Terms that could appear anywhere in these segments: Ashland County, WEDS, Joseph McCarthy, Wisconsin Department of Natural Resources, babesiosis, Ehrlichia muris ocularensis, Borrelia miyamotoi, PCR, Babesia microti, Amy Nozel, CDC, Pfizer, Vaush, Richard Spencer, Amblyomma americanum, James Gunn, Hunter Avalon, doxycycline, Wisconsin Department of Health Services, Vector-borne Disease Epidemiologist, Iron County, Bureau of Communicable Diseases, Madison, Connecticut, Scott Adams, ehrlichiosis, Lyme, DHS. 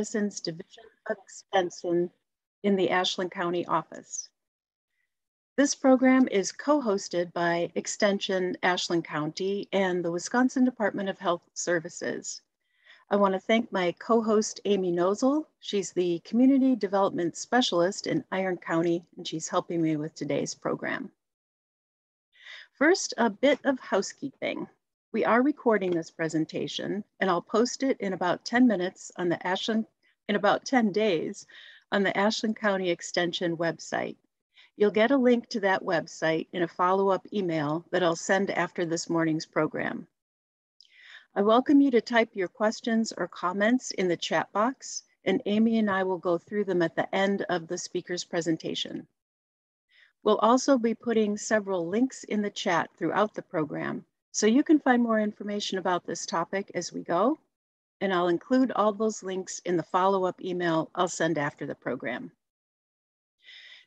Medicine's Division of Extension in the Ashland County office. This program is co-hosted by Extension Ashland County and the Wisconsin Department of Health Services. I want to thank my co-host, Amy Nozel. She's the Community Development Specialist in Iron County, and she's helping me with today's program. First, a bit of housekeeping. We are recording this presentation, and I'll post it in about 10 minutes on the Ashland, in about 10 days on the Ashland County Extension website. You'll get a link to that website in a follow-up email that I'll send after this morning's program. I welcome you to type your questions or comments in the chat box, and Amy and I will go through them at the end of the speaker's presentation. We'll also be putting several links in the chat throughout the program, so you can find more information about this topic as we go, and I'll include all those links in the follow-up email I'll send after the program.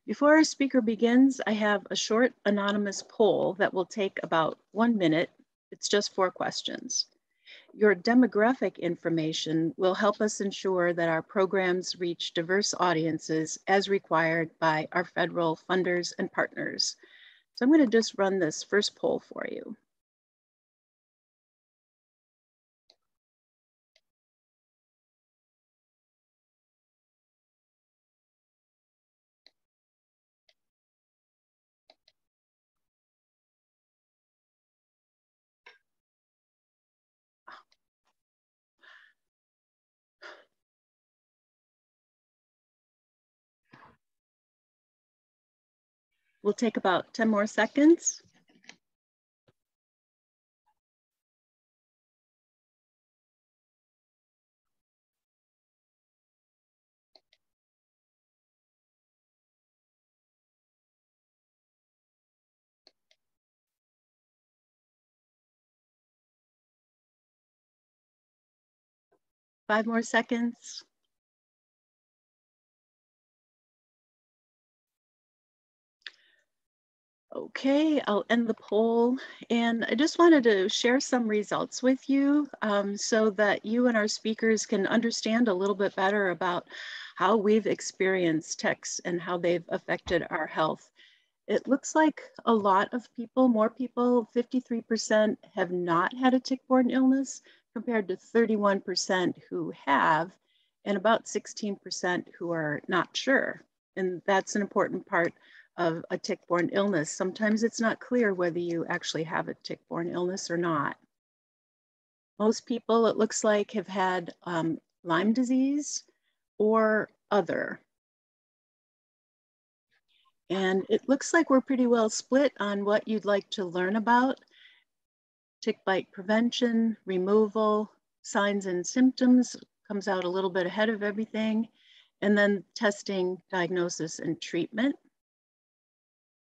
Before our speaker begins, I have a short anonymous poll that will take about 1 minute. It's just 4 questions. Your demographic information will help us ensure that our programs reach diverse audiences as required by our federal funders and partners. So I'm going to just run this first poll for you. We'll take about 10 more seconds. Five more seconds. Okay, I'll end the poll, and I just wanted to share some results with you so that you and our speakers can understand a little bit better about how we've experienced ticks and how they've affected our health. It looks like a lot of people, more people, 53% have not had a tick-borne illness compared to 31% who have, and about 16% who are not sure. And that's an important part of a tick-borne illness. Sometimes it's not clear whether you actually have a tick-borne illness or not. Most people, it looks like, have had Lyme disease or other. And it looks like we're pretty well split on what you'd like to learn about: tick bite prevention, removal, signs and symptoms comes out a little bit ahead of everything, and then testing, diagnosis, and treatment.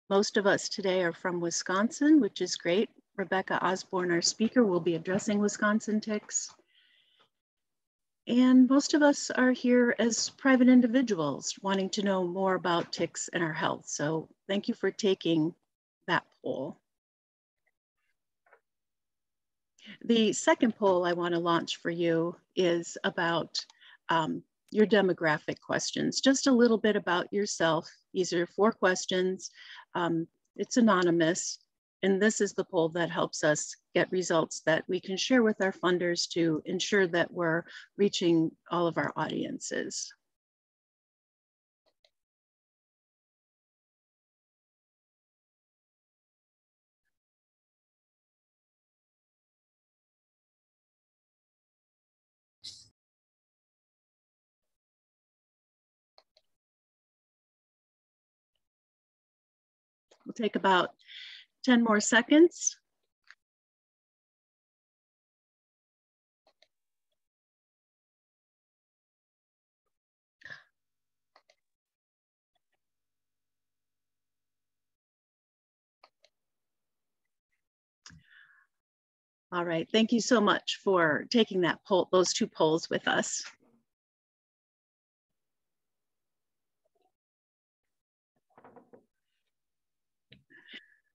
Most of us today are from Wisconsin, which is great. Rebecca Osborn, our speaker, will be addressing Wisconsin ticks. And most of us are here as private individuals wanting to know more about ticks and our health. So thank you for taking that poll. The second poll I want to launch for you is about your demographic questions, just a little bit about yourself. These are 4 questions. It's anonymous, and this is the poll that helps us get results that we can share with our funders to ensure that we're reaching all of our audiences. We'll take about 10 more seconds. All right, thank you so much for taking that poll, those 2 polls with us.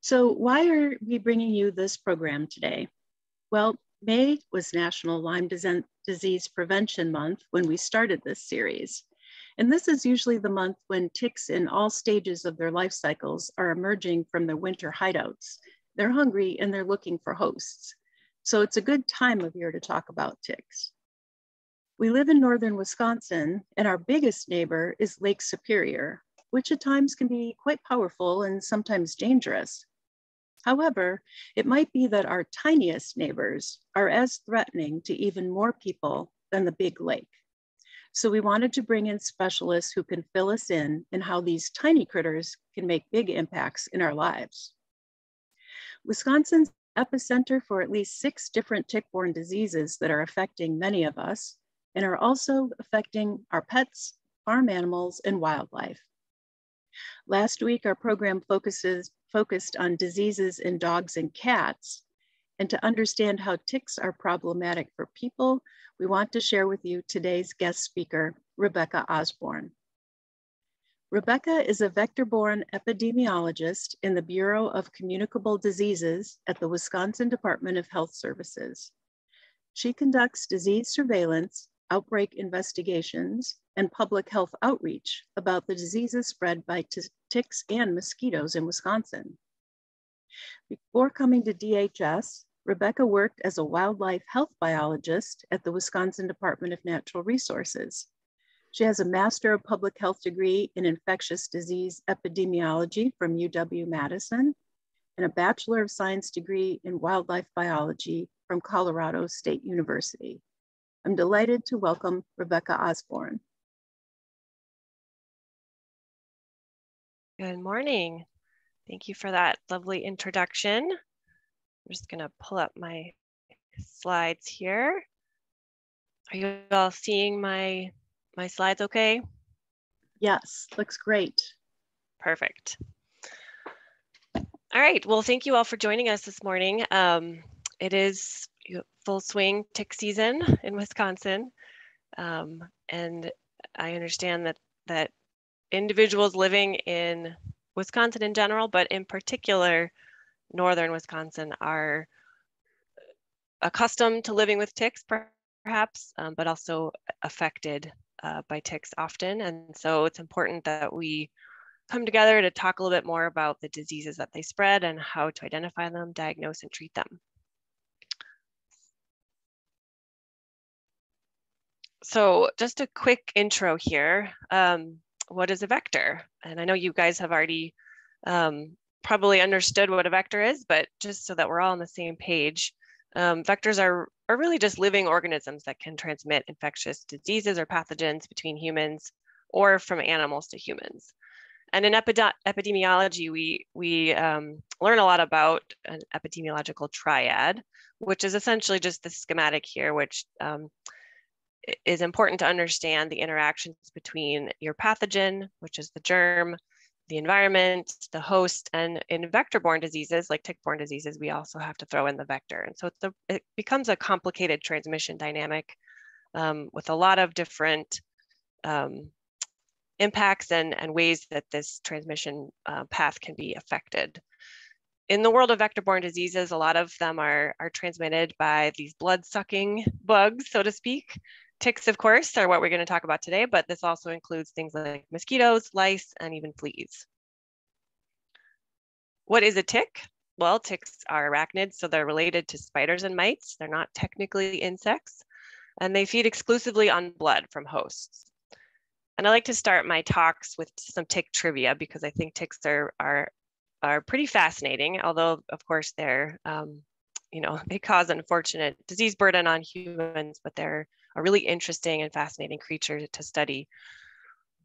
So why are we bringing you this program today? Well, May was National Lyme Disease Prevention Month when we started this series. And this is usually the month when ticks in all stages of their life cycles are emerging from their winter hideouts. They're hungry and they're looking for hosts. So it's a good time of year to talk about ticks. We live in northern Wisconsin, and our biggest neighbor is Lake Superior, which at times can be quite powerful and sometimes dangerous. However, it might be that our tiniest neighbors are as threatening to even more people than the big lake. So we wanted to bring in specialists who can fill us in how these tiny critters can make big impacts in our lives. Wisconsin's epicenter for at least 6 different tick-borne diseases that are affecting many of us and are also affecting our pets, farm animals, and wildlife. Last week, our program focused on diseases in dogs and cats. And to understand how ticks are problematic for people, we want to share with you today's guest speaker, Rebecca Osborn. Rebecca is a vector-borne epidemiologist in the Bureau of Communicable Diseases at the Wisconsin Department of Health Services. She conducts disease surveillance, outbreak investigations, and public health outreach about the diseases spread by ticks and mosquitoes in Wisconsin. Before coming to DHS, Rebecca worked as a wildlife health biologist at the Wisconsin Department of Natural Resources. She has a Master of Public Health degree in Infectious Disease Epidemiology from UW-Madison and a Bachelor of Science degree in Wildlife Biology from Colorado State University. I'm delighted to welcome Rebecca Osborn. Good morning. Thank you for that lovely introduction. I'm just gonna pull up my slides here. Are you all seeing my slides okay? Yes, looks great. Perfect. All right, well, thank you all for joining us this morning. It is full swing tick season in Wisconsin. And I understand that individuals living in Wisconsin in general, but in particular, northern Wisconsin, are accustomed to living with ticks perhaps, but also affected by ticks often. And so it's important that we come together to talk a little bit more about the diseases that they spread and how to identify them, diagnose, and treat them. So just a quick intro here. What is a vector? And I know you guys have already probably understood what a vector is, but just so that we're all on the same page, vectors are really just living organisms that can transmit infectious diseases or pathogens between humans or from animals to humans. And in epidemiology, we learn a lot about an epidemiological triad, which is essentially just the schematic here, which is important to understand the interactions between your pathogen, which is the germ, the environment, the host, and in vector-borne diseases, like tick-borne diseases, we also have to throw in the vector. And so it becomes a complicated transmission dynamic with a lot of different impacts and ways that this transmission path can be affected. In the world of vector-borne diseases, a lot of them are transmitted by these blood-sucking bugs, so to speak. Ticks, of course, are what we're going to talk about today, but this also includes things like mosquitoes, lice, and even fleas. What is a tick? Well, ticks are arachnids, so they're related to spiders and mites. They're not technically insects, and they feed exclusively on blood from hosts. And I like to start my talks with some tick trivia because I think ticks are pretty fascinating, although, of course, they're, they cause unfortunate disease burden on humans, but they're a really interesting and fascinating creature to study.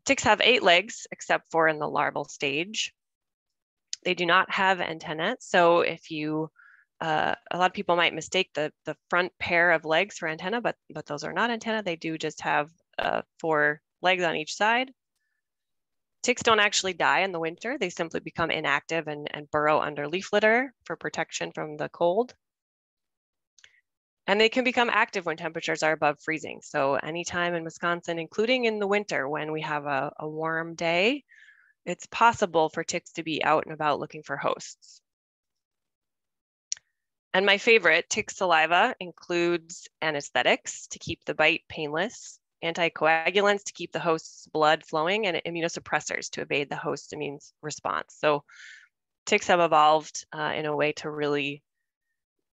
Ticks have 8 legs, except for in the larval stage. They do not have antennae, so if you, a lot of people might mistake the front pair of legs for antennae, but those are not antennae. They do just have 4 legs on each side. Ticks don't actually die in the winter. They simply become inactive and burrow under leaf litter for protection from the cold. And they can become active when temperatures are above freezing. So anytime in Wisconsin, including in the winter when we have a warm day, it's possible for ticks to be out and about looking for hosts. And my favorite, tick saliva, includes anesthetics to keep the bite painless, anticoagulants to keep the host's blood flowing, and immunosuppressors to evade the host's immune response. So ticks have evolved in a way to really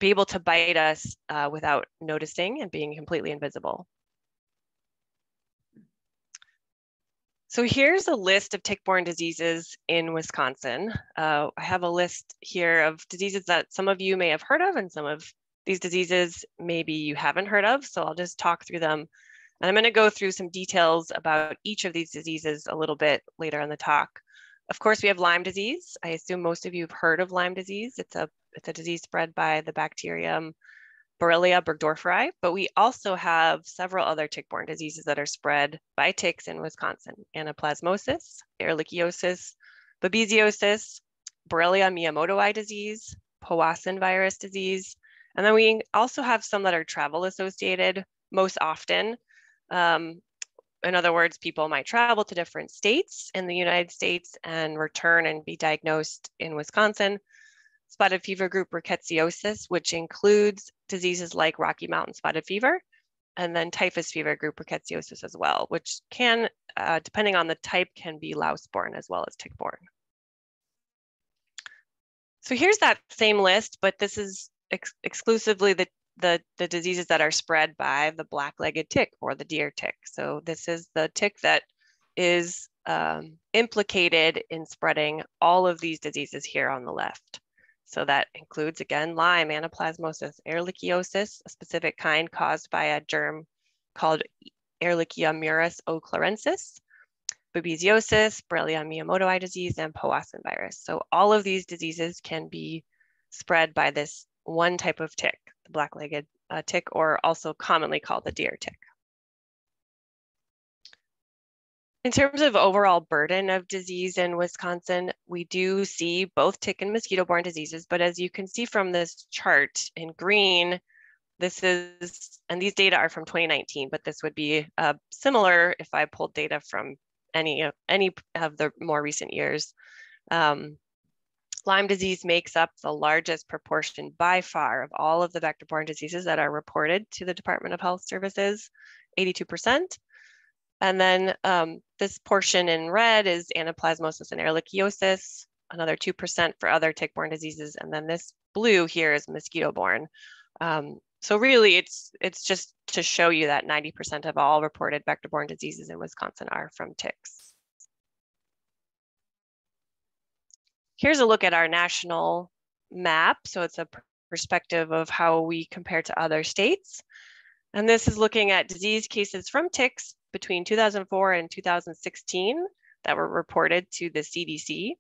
be able to bite us without noticing and being completely invisible. So here's a list of tick-borne diseases in Wisconsin. I have a list here of diseases that some of you may have heard of, and some of these diseases maybe you haven't heard of. So I'll just talk through them. And I'm going to go through some details about each of these diseases a little bit later in the talk. Of course, we have Lyme disease. I assume most of you have heard of Lyme disease. It's a disease spread by the bacterium Borrelia burgdorferi, but we also have several other tick-borne diseases that are spread by ticks in Wisconsin: anaplasmosis, ehrlichiosis, babesiosis, Borrelia miyamotoi disease, Powassan virus disease, and then we also have some that are travel-associated most often. In other words, people might travel to different states in the United States and return and be diagnosed in Wisconsin. Spotted fever group rickettsiosis, which includes diseases like Rocky Mountain spotted fever, and then typhus fever group rickettsiosis as well, which can, depending on the type, can be louse-borne as well as tick-borne. So here's that same list, but this is exclusively the diseases that are spread by the black-legged tick or the deer tick. So this is the tick that is implicated in spreading all of these diseases here on the left. So that includes, again, Lyme, anaplasmosis, ehrlichiosis, a specific kind caused by a germ called Ehrlichia muris ocularensis, babesiosis, Borrelia miyamotoi disease, and Powassan virus. So all of these diseases can be spread by this one type of tick, the black-legged tick, or also commonly called the deer tick. In terms of overall burden of disease in Wisconsin, we do see both tick and mosquito-borne diseases, but as you can see from this chart in green, this is, and these data are from 2019, but this would be similar if I pulled data from any of the more recent years. Lyme disease makes up the largest proportion by far of all of the vector-borne diseases that are reported to the Department of Health Services, 82%. And then this portion in red is anaplasmosis and ehrlichiosis, another 2% for other tick-borne diseases. And then this blue here is mosquito-borne. So really it's just to show you that 90% of all reported vector-borne diseases in Wisconsin are from ticks. Here's a look at our national map. So it's a perspective of how we compare to other states. And this is looking at disease cases from ticks between 2004 and 2016 that were reported to the CDC.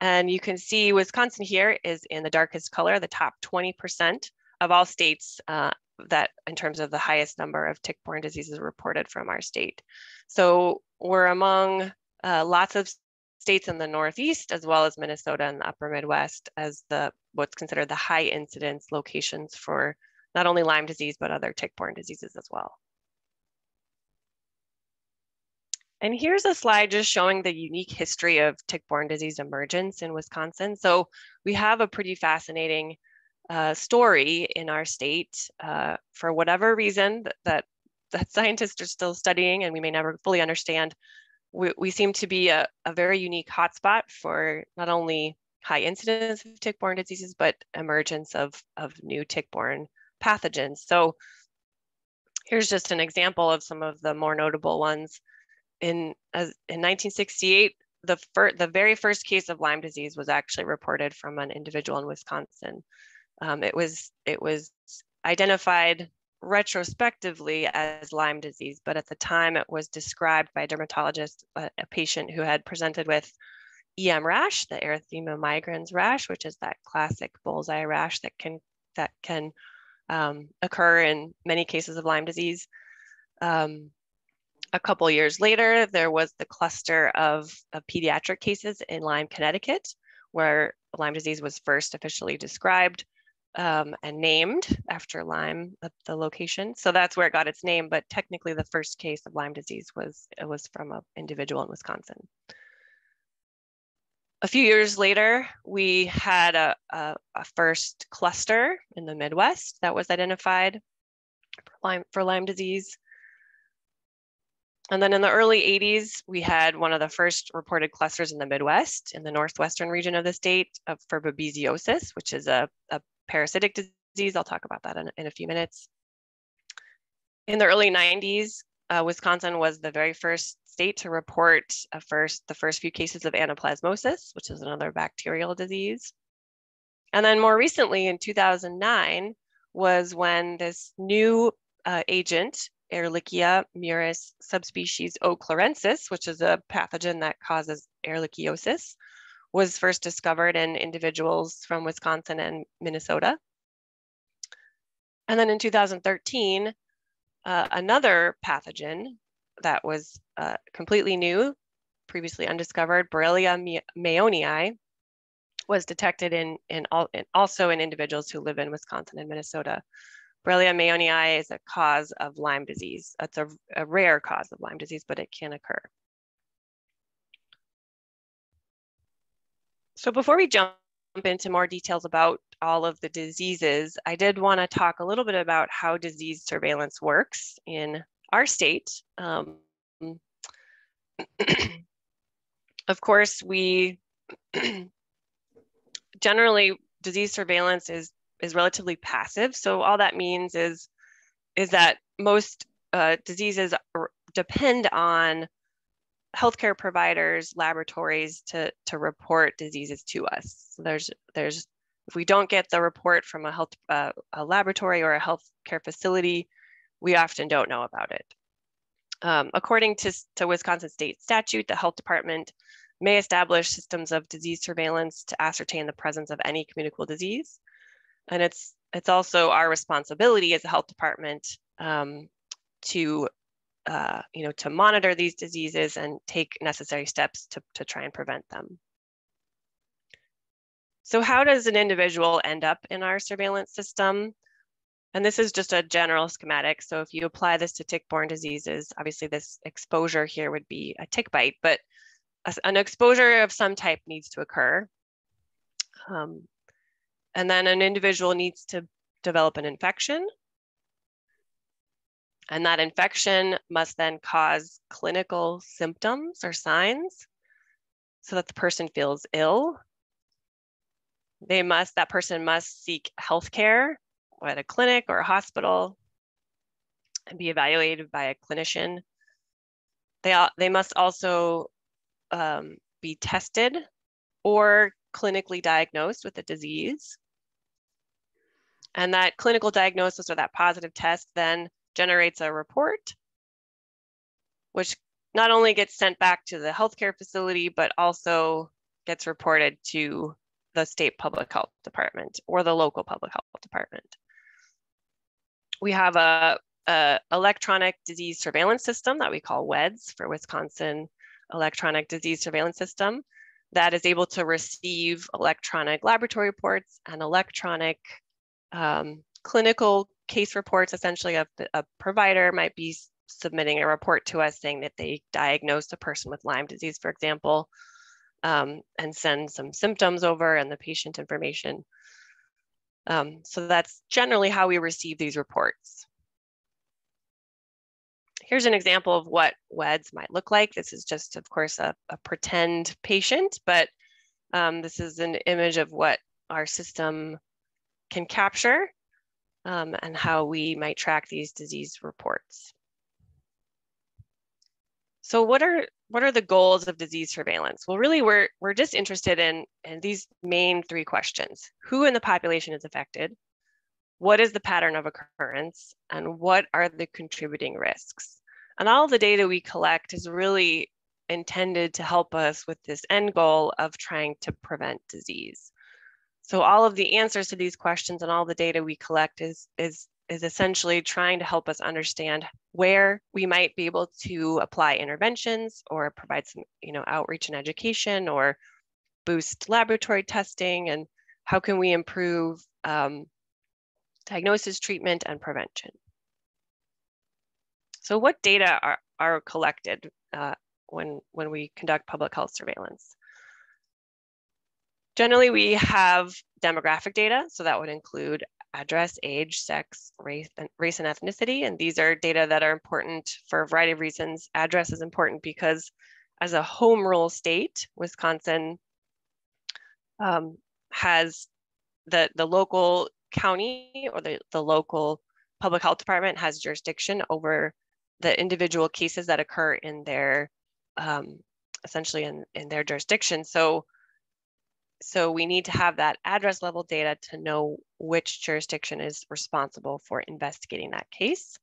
And you can see Wisconsin here is in the darkest color, the top 20% of all states that in terms of the highest number of tick-borne diseases reported from our state. So we're among lots of states in the Northeast, as well as Minnesota and the upper Midwest, as what's considered the high incidence locations for not only Lyme disease, but other tick-borne diseases as well. And here's a slide just showing the unique history of tick-borne disease emergence in Wisconsin. So we have a pretty fascinating story in our state. For whatever reason that scientists are still studying and we may never fully understand, we seem to be a very unique hotspot for not only high incidence of tick-borne diseases, but emergence of new tick-borne pathogens. So here's just an example of some of the more notable ones. In 1968, the very first case of Lyme disease was actually reported from an individual in Wisconsin. It was identified retrospectively as Lyme disease, but at the time it was described by a dermatologist, a patient who had presented with EM rash, the erythema migrans rash, which is that classic bullseye rash that can occur in many cases of Lyme disease. A couple years later, there was the cluster of pediatric cases in Lyme, Connecticut, where Lyme disease was first officially described and named after Lyme, the location. So that's where it got its name, but technically the first case of Lyme disease was from an individual in Wisconsin. A few years later, we had a first cluster in the Midwest that was identified for Lyme disease. And then in the early 80s, we had one of the first reported clusters in the Midwest, in the northwestern region of the state, for babesiosis, which is a parasitic disease. I'll talk about that in a few minutes. In the early 90s, Wisconsin was the very first state to report the first few cases of anaplasmosis, which is another bacterial disease. And then more recently, in 2009, was when this new agent, Ehrlichia muris subspecies ocularensis, which is a pathogen that causes ehrlichiosis, was first discovered in individuals from Wisconsin and Minnesota. And then in 2013, another pathogen that was completely new, previously undiscovered, Borrelia mayonii, was detected also in individuals who live in Wisconsin and Minnesota. Borrelia mayonii is a cause of Lyme disease. It's a rare cause of Lyme disease, but it can occur. So before we jump into more details about all of the diseases, I did want to talk a little bit about how disease surveillance works in our state. Of course, generally, disease surveillance is relatively passive. So all that means is that most diseases depend on healthcare providers, laboratories to report diseases to us. So if we don't get the report from a laboratory or a healthcare facility, we often don't know about it. According to Wisconsin state statute, the health department may establish systems of disease surveillance to ascertain the presence of any communicable disease. And it's also our responsibility as a health department to monitor these diseases and take necessary steps to try and prevent them. So how does an individual end up in our surveillance system? And this is just a general schematic. So if you apply this to tick-borne diseases, obviously this exposure here would be a tick bite, but an exposure of some type needs to occur. And then an individual needs to develop an infection. And that infection must then cause clinical symptoms or signs so that the person feels ill. That person must seek health care at a clinic or a hospital and be evaluated by a clinician. They must also be tested or clinically diagnosed with a disease. And that clinical diagnosis or that positive test then generates a report, which not only gets sent back to the healthcare facility, but also gets reported to the state public health department or the local public health department. We have a electronic disease surveillance system that we call WEDS for Wisconsin Electronic Disease Surveillance System that is able to receive electronic laboratory reports and electronic clinical case reports. Essentially, a provider might be submitting a report to us saying that they diagnosed a person with Lyme disease, for example, and send some symptoms over and the patient information. So that's generally how we receive these reports. Here's an example of what WEDS might look like. This is just, of course, a pretend patient, but this is an image of what our system can capture and how we might track these disease reports. So what are the goals of disease surveillance? Well, really, we're just interested in these main three questions. Who in the population is affected? What is the pattern of occurrence? And what are the contributing risks? And all the data we collect is really intended to help us with this end goal of trying to prevent disease. So all of the answers to these questions and all the data we collect is essentially trying to help us understand where we might be able to apply interventions or provide some, outreach and education or boost laboratory testing, and how can we improve diagnosis, treatment, and prevention. So what data are collected when we conduct public health surveillance? Generally, we have demographic data, so that would include address, age, sex, race and ethnicity, and these are data that are important for a variety of reasons. Address is important because as a home rule state, Wisconsin has the local county or the local public health department has jurisdiction over the individual cases that occur in their, essentially in their jurisdiction. So we need to have that address level data to know which jurisdiction is responsible for investigating that case.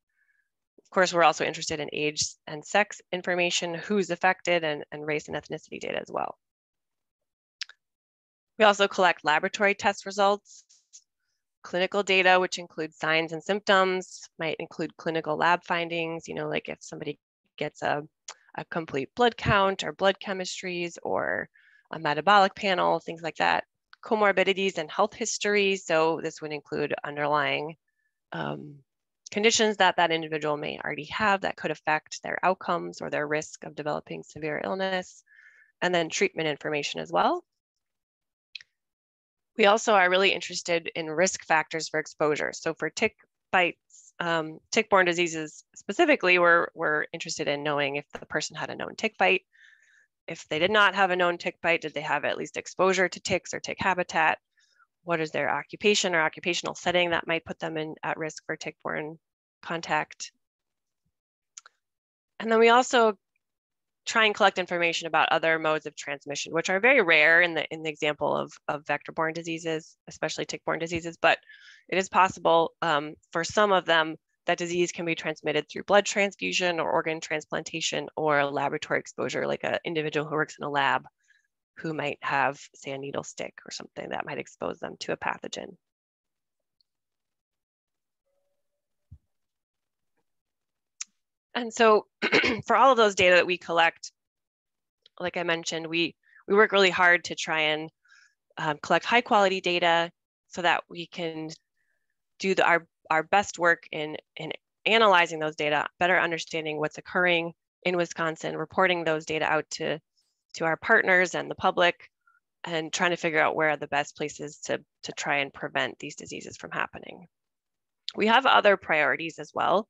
Of course, we're also interested in age and sex information, who's affected, and race and ethnicity data as well. We also collect laboratory test results, clinical data, which includes signs and symptoms, might include clinical lab findings, you know, like if somebody gets a complete blood count or blood chemistries or a metabolic panel, things like that. Comorbidities and health history. So this would include underlying conditions that individual may already have that could affect their outcomes or their risk of developing severe illness, and then treatment information as well. We also are really interested in risk factors for exposure. So for tick bites, tick-borne diseases specifically, we're interested in knowing if the person had a known tick bite. If they did not have a known tick bite, did they have at least exposure to ticks or tick habitat? What is their occupation or occupational setting that might put them at risk for tick-borne contact? And then we also try and collect information about other modes of transmission, which are very rare in the example of vector-borne diseases, especially tick-borne diseases, but it is possible for some of them that disease can be transmitted through blood transfusion or organ transplantation or laboratory exposure, like an individual who works in a lab who might have, say, a needle stick or something that might expose them to a pathogen. And so for all of those data that we collect, like I mentioned, we work really hard to try and collect high quality data so that we can do our best work in analyzing those data, better understanding what's occurring in Wisconsin, reporting those data out to our partners and the public, and trying to figure out where are the best places to try and prevent these diseases from happening. We have other priorities as well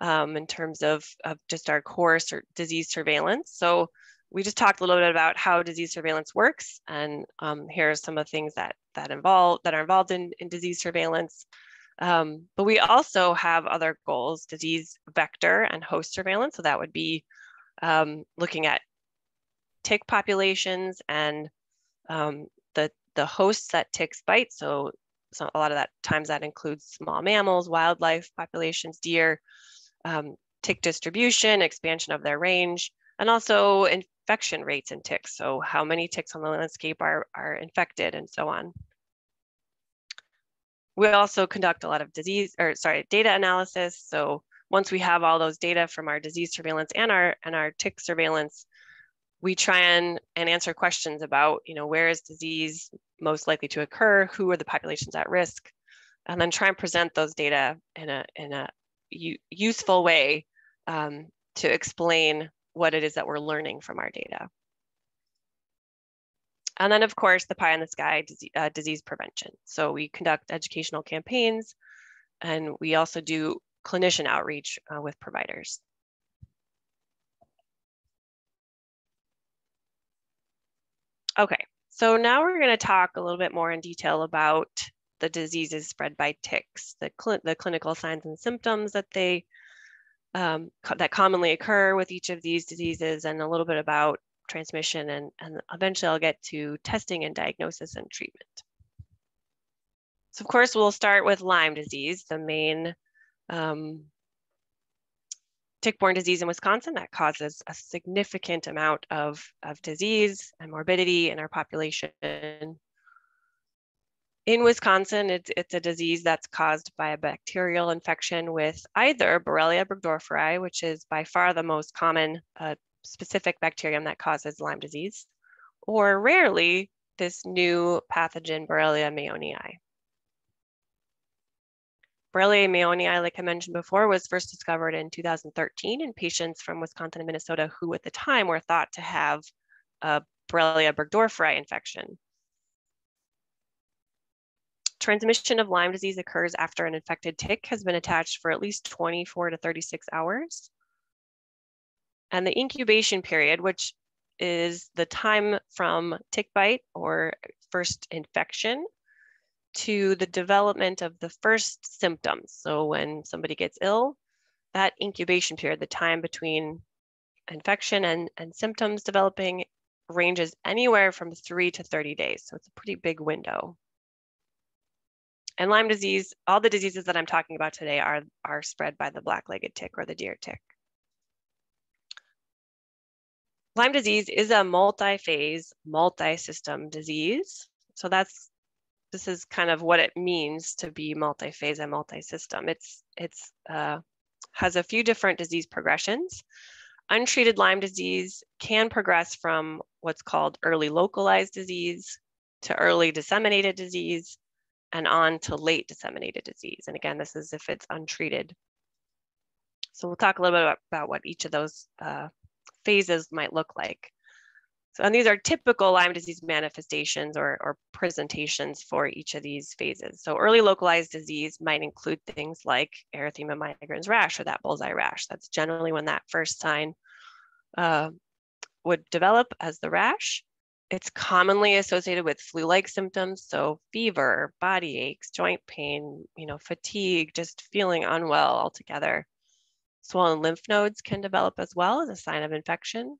in terms of just our core disease surveillance. So we just talked a little bit about how disease surveillance works, and here are some of the things that are involved in disease surveillance. But we also have other goals, disease vector and host surveillance. So that would be looking at tick populations and the hosts that ticks bite. So a lot of times that includes small mammals, wildlife populations, deer, tick distribution, expansion of their range, and also infection rates in ticks. So how many ticks on the landscape are infected and so on. We also conduct a lot of data analysis. So once we have all those data from our disease surveillance and our tick surveillance, we try and answer questions about, you know, where is disease most likely to occur, who are the populations at risk, and then try and present those data in a useful way to explain what it is that we're learning from our data. And then, of course, the pie in the sky disease prevention. So we conduct educational campaigns, and we also do clinician outreach with providers. Okay, so now we're going to talk a little bit more in detail about the diseases spread by ticks, the clinical signs and symptoms that that commonly occur with each of these diseases, and a little bit about transmission, and eventually I'll get to testing and diagnosis and treatment. So of course, we'll start with Lyme disease, the main tick-borne disease in Wisconsin that causes a significant amount of disease and morbidity in our population. In Wisconsin, it's a disease that's caused by a bacterial infection with either Borrelia burgdorferi, which is by far the most common specific bacterium that causes Lyme disease, or rarely this new pathogen Borrelia mayonii. Borrelia mayonii, like I mentioned before, was first discovered in 2013 in patients from Wisconsin and Minnesota who at the time were thought to have a Borrelia burgdorferi infection. Transmission of Lyme disease occurs after an infected tick has been attached for at least 24 to 36 hours. And the incubation period, which is the time from tick bite or first infection to the development of the first symptoms. So when somebody gets ill, that incubation period, the time between infection and symptoms developing, ranges anywhere from 3 to 30 days. So it's a pretty big window. And Lyme disease, all the diseases that I'm talking about today are spread by the black-legged tick or the deer tick. Lyme disease is a multi-phase, multi-system disease. So this is kind of what it means to be multi-phase and multi-system. It has a few different disease progressions. Untreated Lyme disease can progress from what's called early localized disease to early disseminated disease and on to late disseminated disease. And again, this is if it's untreated. So we'll talk a little bit about what each of those phases might look like. So, and these are typical Lyme disease manifestations or presentations for each of these phases. So early localized disease might include things like erythema migrans rash or that bullseye rash. That's generally when that first sign would develop as the rash. It's commonly associated with flu-like symptoms. So fever, body aches, joint pain, fatigue, just feeling unwell altogether. Swollen lymph nodes can develop as well as a sign of infection.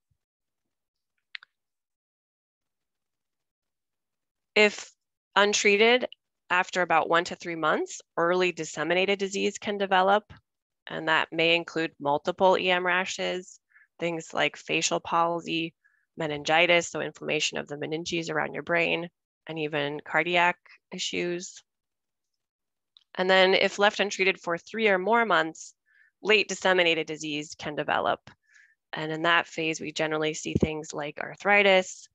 If untreated, after about 1 to 3 months, early disseminated disease can develop, and that may include multiple EM rashes, things like facial palsy, meningitis, so inflammation of the meninges around your brain, and even cardiac issues. And then if left untreated for 3 or more months, late disseminated disease can develop. And in that phase, we generally see things like arthritis,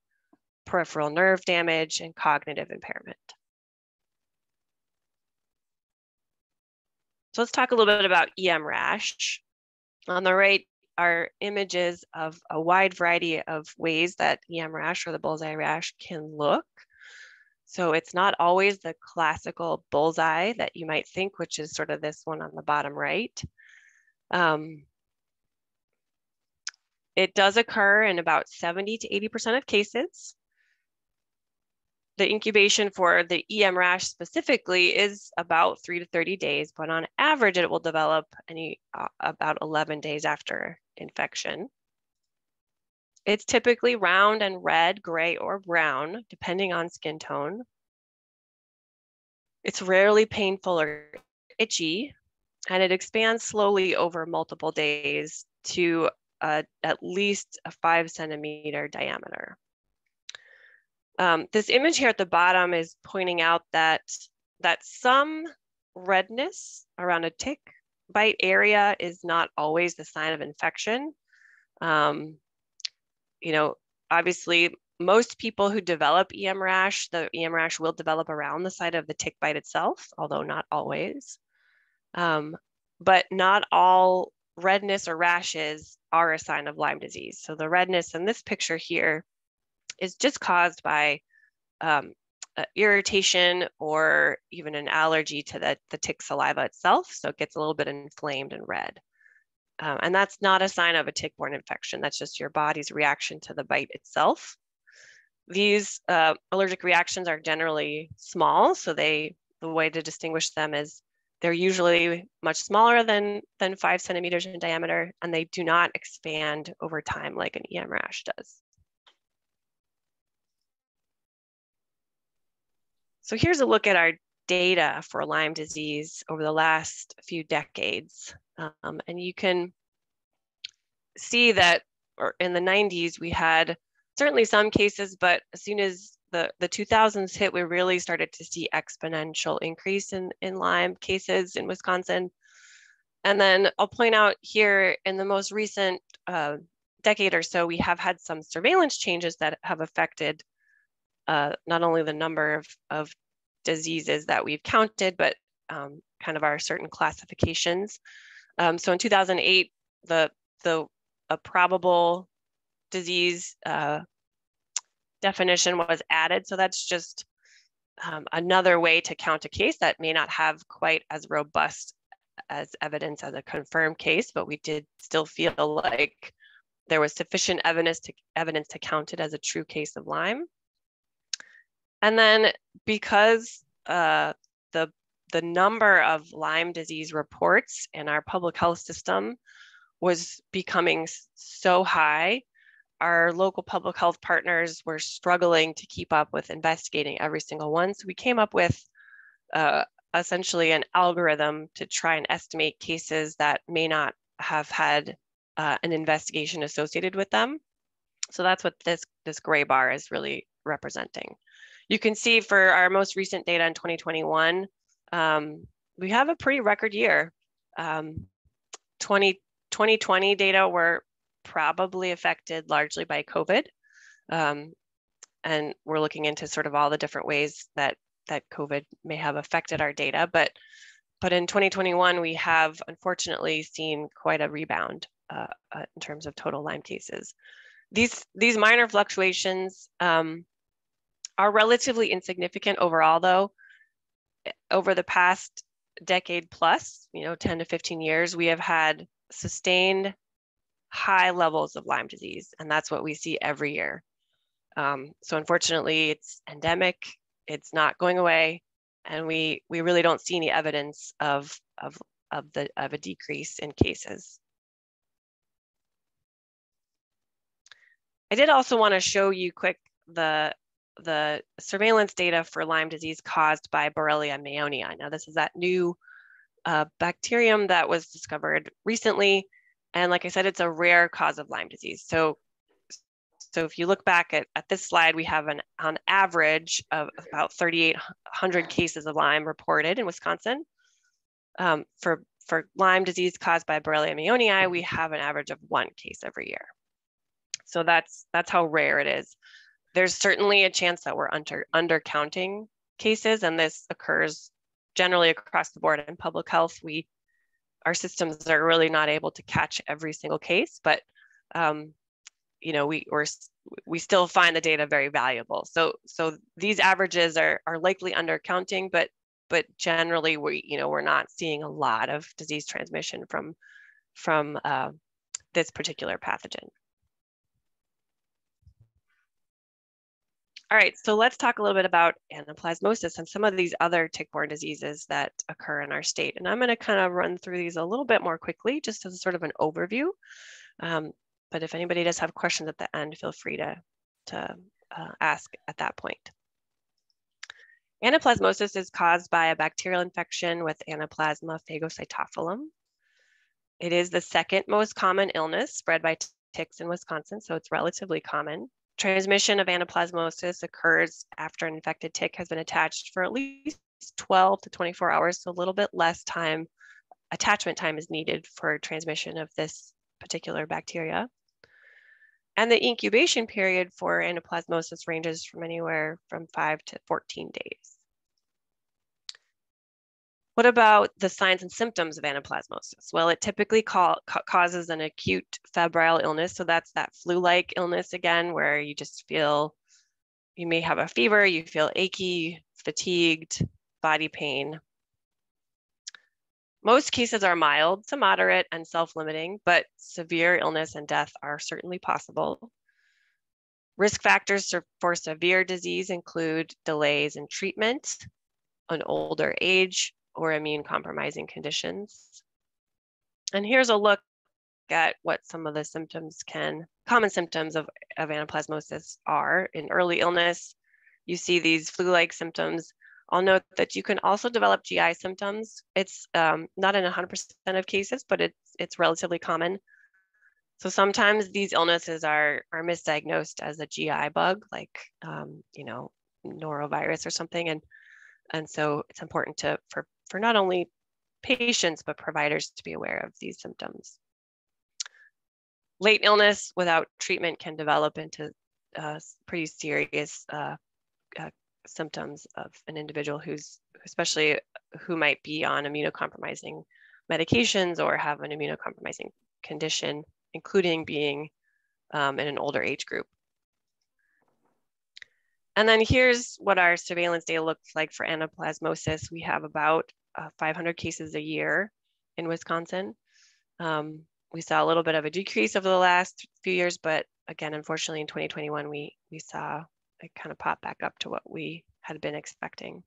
peripheral nerve damage, and cognitive impairment. So let's talk a little bit about EM rash. On the right are images of a wide variety of ways that EM rash or the bullseye rash can look. So it's not always the classical bullseye that you might think, which is sort of this one on the bottom right. It does occur in about 70 to 80% of cases. The incubation for the EM rash specifically is about 3 to 30 days, but on average, it will develop about 11 days after infection. It's typically round and red, gray, or brown, depending on skin tone. It's rarely painful or itchy, and it expands slowly over multiple days to at least a 5 centimeter diameter. This image here at the bottom is pointing out that some redness around a tick bite area is not always the sign of infection. Obviously, most people who develop EM rash, the EM rash will develop around the site of the tick bite itself, although not always. But not all redness or rashes are a sign of Lyme disease. So the redness in this picture here is just caused by irritation or even an allergy to the tick saliva itself. So it gets a little bit inflamed and red. And that's not a sign of a tick-borne infection. That's just your body's reaction to the bite itself. These allergic reactions are generally small. So the way to distinguish them is they're usually much smaller than 5 centimeters in diameter, and they do not expand over time like an EM rash does. So here's a look at our data for Lyme disease over the last few decades. And you can see that in the 90s, we had certainly some cases, but as soon as the 2000s hit, we really started to see exponential increase in Lyme cases in Wisconsin. And then I'll point out here in the most recent decade or so, we have had some surveillance changes that have affected not only the number of diseases that we've counted, but kind of our certain classifications. So in 2008, a probable disease definition was added. So that's just Another way to count a case that may not have quite as robust as evidence as a confirmed case, but we did still feel like there was sufficient evidence to count it as a true case of Lyme. And then because the number of Lyme disease reports in our public health system was becoming so high, our local public health partners were struggling to keep up with investigating every single one. So we came up with essentially an algorithm to try and estimate cases that may not have had an investigation associated with them. So that's what this gray bar is really representing. You can see for our most recent data in 2021, we have a pretty record year. 2020 data were probably affected largely by COVID. And we're looking into sort of all the different ways that COVID may have affected our data. But in 2021, we have unfortunately seen quite a rebound in terms of total Lyme cases. These minor fluctuations are relatively insignificant overall, though. Over the past decade plus, 10 to 15 years, we have had sustained high levels of Lyme disease, and that's what we see every year. So unfortunately, it's endemic, it's not going away, and we really don't see any evidence of a decrease in cases. I did also want to show you quick the surveillance data for Lyme disease caused by Borrelia mayonii. Now, this is that new bacterium that was discovered recently. And like I said, it's a rare cause of Lyme disease. So if you look back at this slide, we have on average of about 3,800 cases of Lyme reported in Wisconsin. For Lyme disease caused by Borrelia mayonii, we have an average of 1 case every year. So that's how rare it is. There's certainly a chance that we're undercounting cases, and this occurs generally across the board in public health. Our systems are really not able to catch every single case, but we still find the data very valuable. So these averages are likely undercounting, but generally we're not seeing a lot of disease transmission from this particular pathogen. All right, so let's talk a little bit about anaplasmosis and some of these other tick-borne diseases that occur in our state. And I'm going to kind of run through these a little bit more quickly, just as sort of an overview. But if anybody does have questions at the end, feel free to ask at that point. Anaplasmosis is caused by a bacterial infection with Anaplasma phagocytophilum. It is the second most common illness spread by ticks in Wisconsin, so it's relatively common. Transmission of anaplasmosis occurs after an infected tick has been attached for at least 12 to 24 hours, so a little bit less time, attachment time is needed for transmission of this particular bacteria. And the incubation period for anaplasmosis ranges from anywhere from 5 to 14 days. What about the signs and symptoms of anaplasmosis? Well, it typically causes an acute febrile illness. So that's that flu-like illness again, where you just feel, you may have a fever, you feel achy, fatigued, body pain. Most cases are mild to moderate and self-limiting, but severe illness and death are certainly possible. Risk factors for severe disease include delays in treatment, an older age, or immune compromising conditions. And here's a look at what some of the common symptoms of anaplasmosis are. In early illness, you see these flu-like symptoms. I'll note that you can also develop GI symptoms. It's not in 100% of cases, but it's relatively common. So sometimes these illnesses are misdiagnosed as a GI bug, like norovirus or something. And so it's important for not only patients, but providers to be aware of these symptoms. Late illness without treatment can develop into pretty serious symptoms of an individual who might be on immunocompromising medications or have an immunocompromising condition, including being in an older age group. And then here's what our surveillance data looks like for anaplasmosis. We have about 500 cases a year in Wisconsin. We saw a little bit of a decrease over the last few years, but again, unfortunately in 2021, we saw it kind of pop back up to what we had been expecting.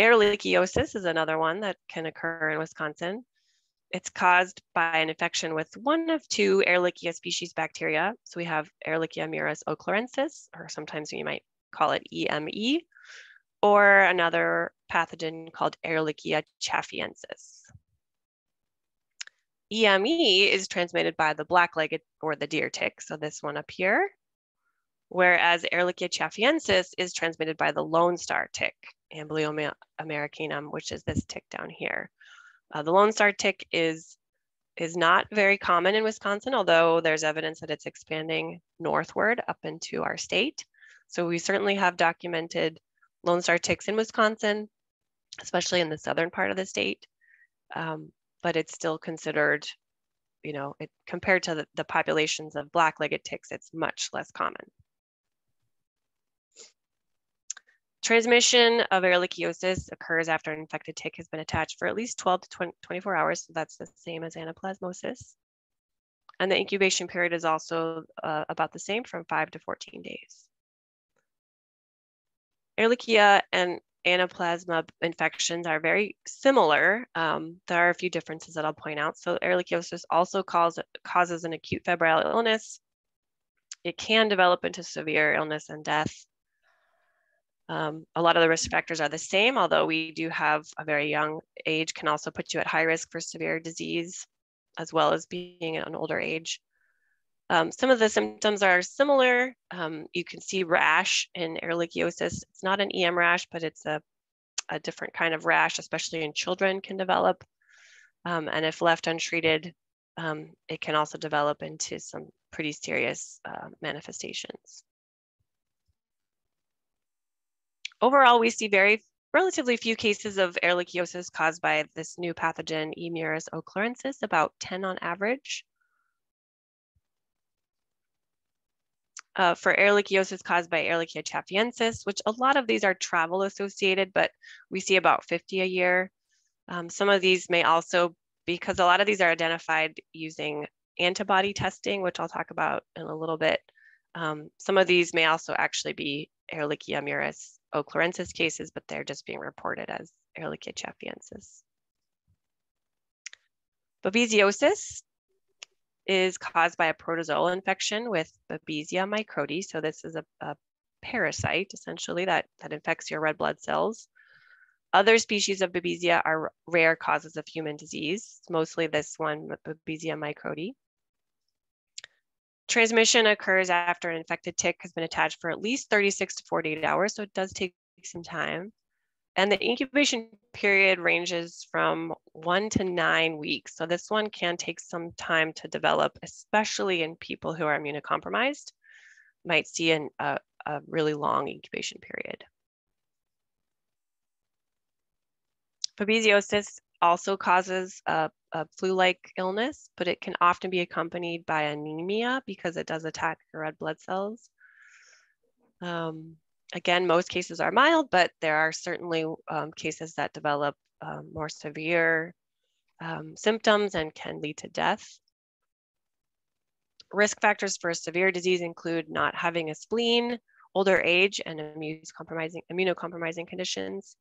Ehrlichiosis is another one that can occur in Wisconsin. It's caused by an infection with one of two Ehrlichia species bacteria. So we have Ehrlichia muris ocularensis, or sometimes you might call it EME, or another pathogen called Ehrlichia chaffeensis. EME is transmitted by the black-legged or the deer tick, so this one up here, whereas Ehrlichia chaffeensis is transmitted by the Lone Star tick, Amblyomma americanum, which is this tick down here. The Lone Star tick is not very common in Wisconsin, although there's evidence that it's expanding northward up into our state. So we certainly have documented Lone Star ticks in Wisconsin, especially in the southern part of the state. But it's still considered, you know, compared to the populations of black-legged ticks, it's much less common. Transmission of ehrlichiosis occurs after an infected tick has been attached for at least 12 to 24 hours. So that's the same as anaplasmosis. And the incubation period is also about the same, from 5 to 14 days. Ehrlichia and anaplasma infections are very similar. There are a few differences that I'll point out. So ehrlichiosis also causes an acute febrile illness. It can develop into severe illness and death. A lot of the risk factors are the same, although we do have a very young age can also put you at high risk for severe disease, as well as being at an older age. Some of the symptoms are similar. You can see rash in ehrlichiosis. It's not an EM rash, but it's a different kind of rash, especially in children, can develop. And if left untreated, it can also develop into some pretty serious manifestations. Overall, we see relatively few cases of ehrlichiosis caused by this new pathogen, E. muris ocularensis, about 10 on average. For ehrlichiosis caused by Ehrlichia chaffeensis, which a lot of these are travel associated, but we see about 50 a year. Some of these may also, because a lot of these are identified using antibody testing, which I'll talk about in a little bit. Some of these may also actually be Ehrlichia muris ocularensis cases, but they're just being reported as Ehrlichia chaffeensis. Babesiosis is caused by a protozoal infection with Babesia microti. So this is a parasite, essentially, that infects your red blood cells. Other species of Babesia are rare causes of human disease, mostly this one, Babesia microti. Transmission occurs after an infected tick has been attached for at least 36 to 48 hours, so it does take some time. And the incubation period ranges from 1 to 9 weeks. So this one can take some time to develop, especially in people who are immunocompromised, might see a really long incubation period. Babesiosis also causes a flu-like illness, but it can often be accompanied by anemia because it does attack your red blood cells. Again, most cases are mild, but there are certainly cases that develop more severe symptoms and can lead to death. Risk factors for severe disease include not having a spleen, older age, and immunocompromising conditions.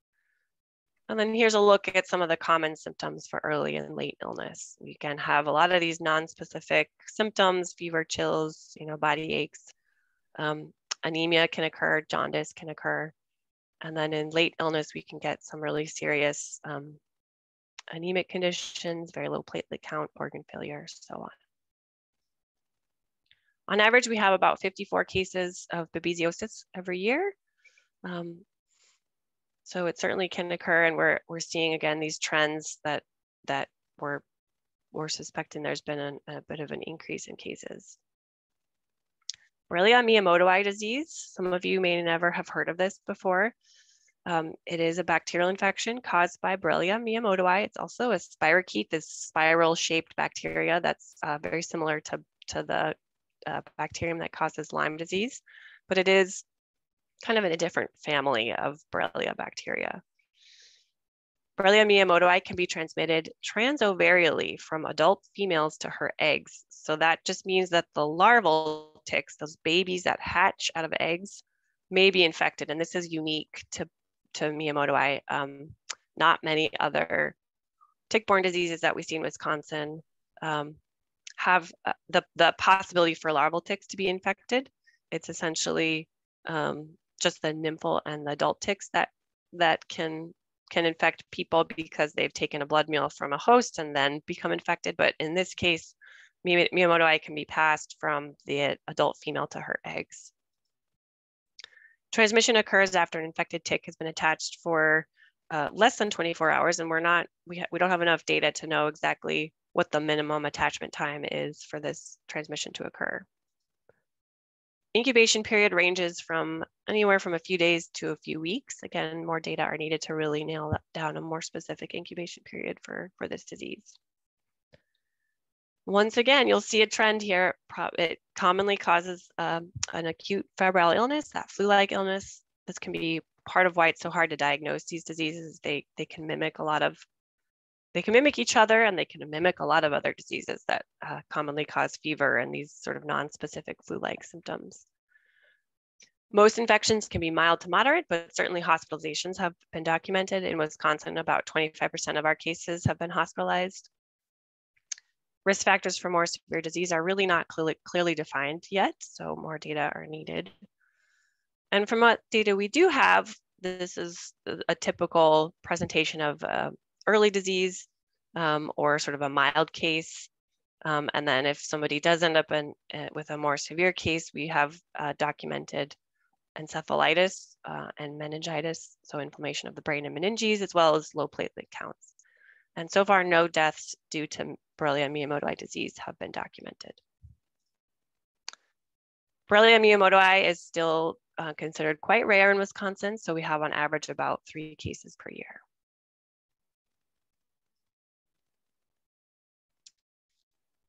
And then here's a look at some of the common symptoms for early and late illness. We can have a lot of these non-specific symptoms: fever, chills, body aches. Anemia can occur, jaundice can occur. And then in late illness, we can get some really serious anemic conditions, very low platelet count, organ failure, so on. On average, we have about 54 cases of babesiosis every year. So it certainly can occur, and we're seeing again these trends that we're suspecting there's been a bit of an increase in cases. Borrelia miyamotoi disease. Some of you may never have heard of this before. It is a bacterial infection caused by Borrelia miyamotoi. It's also a spirochete, this spiral-shaped bacteria that's very similar to the bacterium that causes Lyme disease, but it is kind of in a different family of Borrelia bacteria. Borrelia miyamotoi can be transmitted transovarially from adult females to her eggs. So that just means that the larval ticks, those babies that hatch out of eggs, may be infected. And this is unique to miyamotoi. Not many other tick-borne diseases that we see in Wisconsin have the possibility for larval ticks to be infected. It's essentially just the nymphal and the adult ticks that can infect people because they've taken a blood meal from a host and then become infected. But in this case, miyamotoi can be passed from the adult female to her eggs. Transmission occurs after an infected tick has been attached for less than 24 hours, and we don't have enough data to know exactly what the minimum attachment time is for this transmission to occur. Incubation period ranges from anywhere from a few days to a few weeks. Again, more data are needed to really nail that down, a more specific incubation period for this disease. Once again, you'll see a trend here. It commonly causes an acute febrile illness, that flu-like illness. This can be part of why it's so hard to diagnose these diseases. They can mimic they can mimic each other, and they can mimic a lot of other diseases that commonly cause fever and these sort of non-specific flu-like symptoms. Most infections can be mild to moderate, but certainly hospitalizations have been documented. In Wisconsin, about 25% of our cases have been hospitalized. Risk factors for more severe disease are really not clearly defined yet, so more data are needed. And from what data we do have, this is a typical presentation of early disease or sort of a mild case. And then if somebody does end up with a more severe case, we have documented encephalitis and meningitis, so inflammation of the brain and meninges, as well as low platelet counts. And so far, no deaths due to Borrelia miyamotoi disease have been documented. Borrelia miyamotoi is still considered quite rare in Wisconsin, so we have on average about 3 cases per year.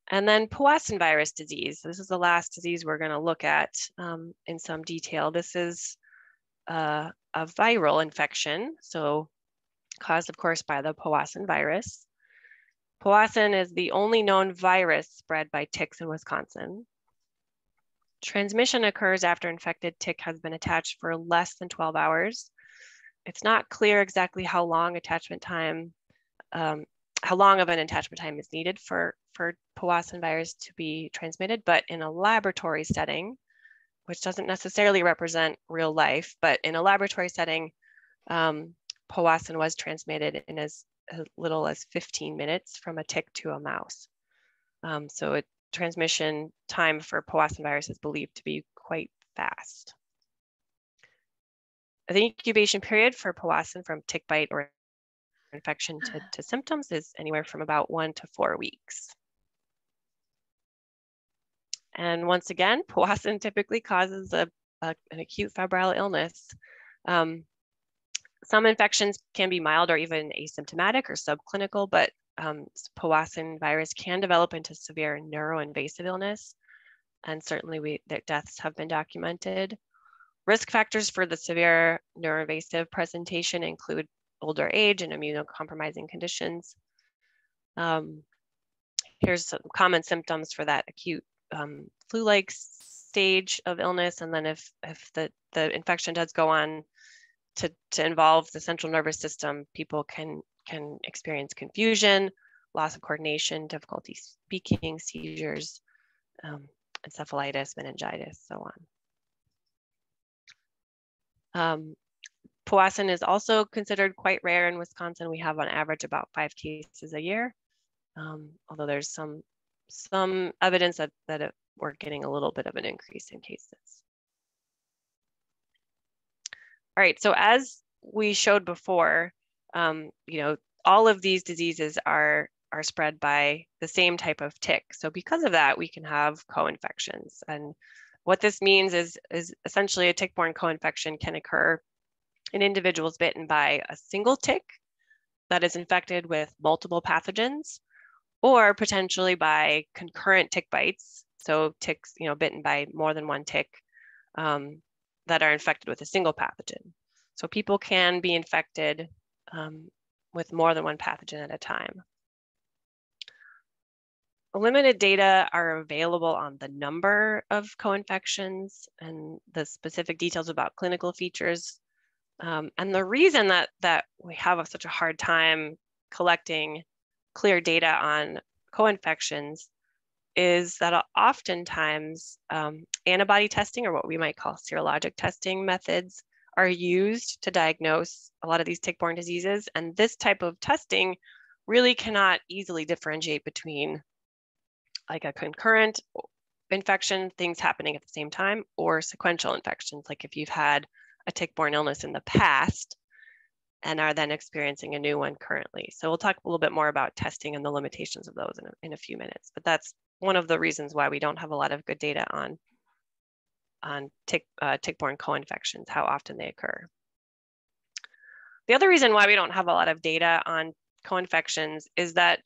And then Powassan virus disease. This is the last disease we're going to look at in some detail. This is a viral infection, so caused, of course, by the Powassan virus. Powassan is the only known virus spread by ticks in Wisconsin. Transmission occurs after infected tick has been attached for less than 12 hours. It's not clear exactly how long attachment time, how long of an attachment time is needed for Powassan virus to be transmitted, but in a laboratory setting, which doesn't necessarily represent real life, but in a laboratory setting, Powassan was transmitted in as little as 15 minutes from a tick to a mouse. So transmission time for Powassan virus is believed to be quite fast. The incubation period for Powassan from tick bite or infection to symptoms is anywhere from about 1 to 4 weeks. And once again, Powassan typically causes an acute febrile illness. Some infections can be mild or even asymptomatic or subclinical, but Powassan virus can develop into severe neuroinvasive illness. And certainly that deaths have been documented. Risk factors for the severe neuroinvasive presentation include older age and immunocompromising conditions. Here's some common symptoms for that acute flu-like stage of illness. And then if the infection does go on to involve the central nervous system, people can experience confusion, loss of coordination, difficulty speaking, seizures, encephalitis, meningitis, so on. Powassan is also considered quite rare in Wisconsin. We have on average about 5 cases a year, although there's some evidence that we're getting a little bit of an increase in cases. All right, so as we showed before, all of these diseases are spread by the same type of tick. So because of that, we can have co-infections. And what this means is essentially a tick-borne co-infection can occur in individuals bitten by a single tick that is infected with multiple pathogens, or potentially by concurrent tick bites. So ticks, you know, bitten by more than one tick that are infected with a single pathogen. So people can be infected with more than one pathogen at a time. Limited data are available on the number of co-infections and the specific details about clinical features. And the reason that, we have such a hard time collecting clear data on co-infections is that oftentimes antibody testing, or what we might call serologic testing methods, are used to diagnose a lot of these tick-borne diseases. And this type of testing really cannot easily differentiate between like a concurrent infection, things happening at the same time, or sequential infections, like if you've had a tick-borne illness in the past and are then experiencing a new one currently. So we'll talk a little bit more about testing and the limitations of those in a few minutes, but that's one of the reasons why we don't have a lot of good data on tick-borne co-infections, how often they occur. The other reason why we don't have a lot of data on co-infections is that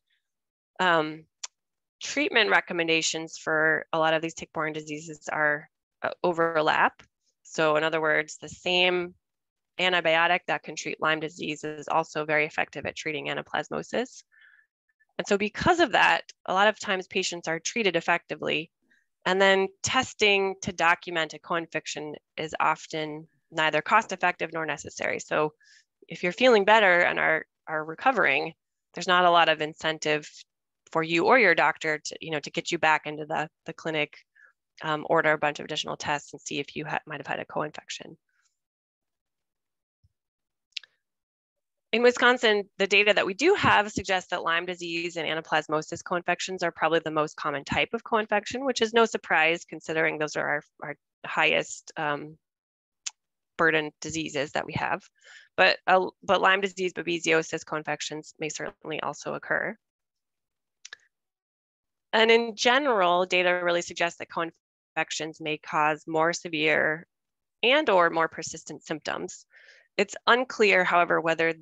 treatment recommendations for a lot of these tick-borne diseases are overlap. So in other words, the same antibiotic that can treat Lyme disease is also very effective at treating anaplasmosis. And so because of that, a lot of times patients are treated effectively, and then testing to document a co-infection is often neither cost-effective nor necessary. So if you're feeling better and are recovering, there's not a lot of incentive for you or your doctor to, you know, to get you back into the clinic, order a bunch of additional tests and see if you might have had a co-infection. In Wisconsin, the data that we do have suggests that Lyme disease and anaplasmosis co-infections are probably the most common type of co-infection, which is no surprise considering those are our highest burden diseases that we have. But Lyme disease, babesiosis co-infections may certainly also occur. And in general, data really suggests that co-infections may cause more severe and or more persistent symptoms. It's unclear, however, whether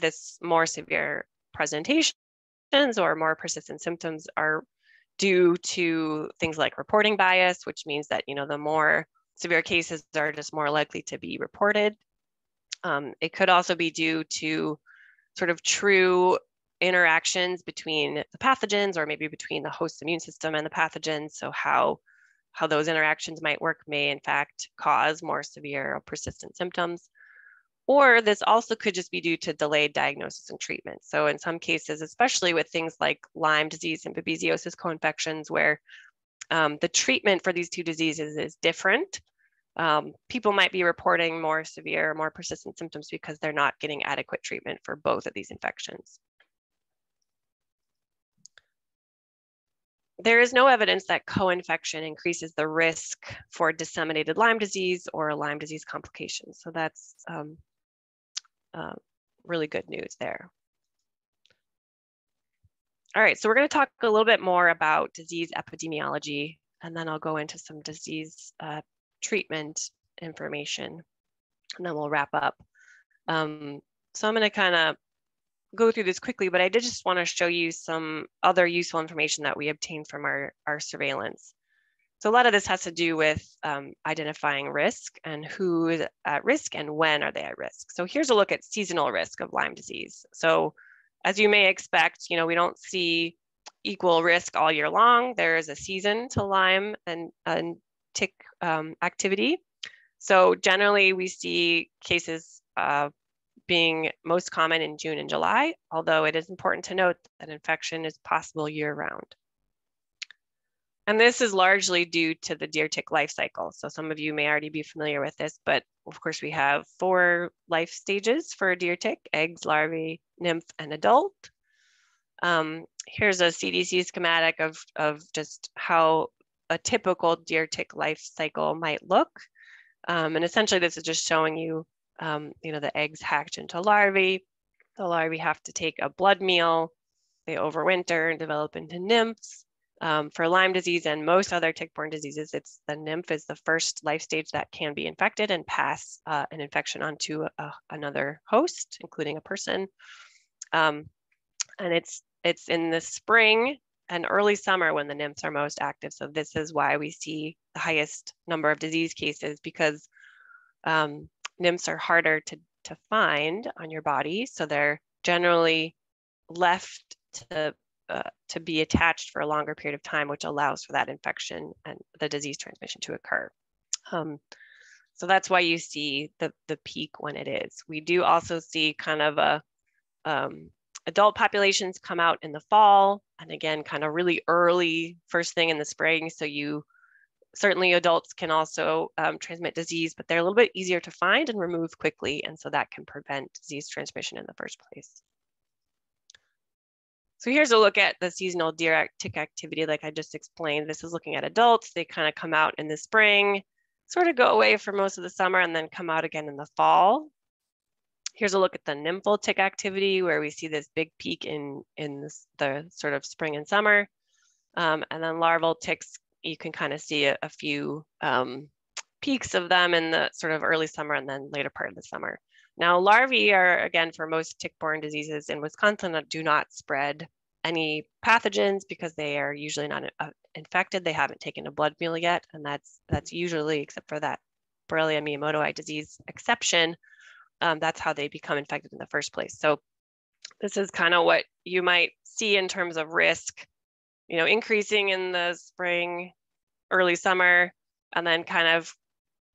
this more severe presentations or more persistent symptoms are due to things like reporting bias, which means that, you know, the more severe cases are just more likely to be reported. It could also be due to sort of true interactions between the pathogens, or maybe between the host immune system and the pathogens. So how those interactions might work may in fact cause more severe or persistent symptoms. Or this also could just be due to delayed diagnosis and treatment. So in some cases, especially with things like Lyme disease and babesiosis co-infections, where the treatment for these two diseases is different, people might be reporting more severe, more persistent symptoms because they're not getting adequate treatment for both of these infections. There is no evidence that co-infection increases the risk for disseminated Lyme disease or Lyme disease complications. So that's really good news there. All right, so we're going to talk a little bit more about disease epidemiology, and then I'll go into some disease treatment information, and then we'll wrap up. So I'm going to kind of go through this quickly, but I did just want to show you some other useful information that we obtained from our surveillance. So a lot of this has to do with identifying risk and who is at risk and when are they at risk. So here's a look at seasonal risk of Lyme disease. So as you may expect, you know, we don't see equal risk all year long. There is a season to Lyme and tick activity. So generally we see cases being most common in June and July, although it is important to note that infection is possible year-round. And this is largely due to the deer tick life cycle. So some of you may already be familiar with this, but of course we have 4 life stages for a deer tick: eggs, larvae, nymph, and adult. Here's a CDC schematic of just how a typical deer tick life cycle might look. And essentially this is just showing you you know, the eggs hatch into larvae. The larvae have to take a blood meal. They overwinter and develop into nymphs. For Lyme disease and most other tick-borne diseases, it's the nymph is the first life stage that can be infected and pass an infection onto another host, including a person. And it's in the spring and early summer when the nymphs are most active. So this is why we see the highest number of disease cases, because nymphs are harder to find on your body. So they're generally left to be attached for a longer period of time, which allows for that infection and the disease transmission to occur. So that's why you see the peak when it is. We do also see kind of a adult populations come out in the fall, and again, kind of really early, first thing in the spring. So you certainly, adults can also transmit disease, but they're a little bit easier to find and remove quickly, and so that can prevent disease transmission in the first place. So here's a look at the seasonal deer tick activity like I just explained. This is looking at adults. They kind of come out in the spring, sort of go away for most of the summer, and then come out again in the fall. Here's a look at the nymphal tick activity, where we see this big peak in the sort of spring and summer. And then larval ticks, you can kind of see a few peaks of them in the sort of early summer and then later part of the summer. Now, larvae are, again, for most tick-borne diseases in Wisconsin, do not spread any pathogens because they are usually not infected. They haven't taken a blood meal yet, and that's usually, except for that Borrelia miyamotoi disease exception, that's how they become infected in the first place. So this is kind of what you might see in terms of risk, you know, increasing in the spring, early summer, and then kind of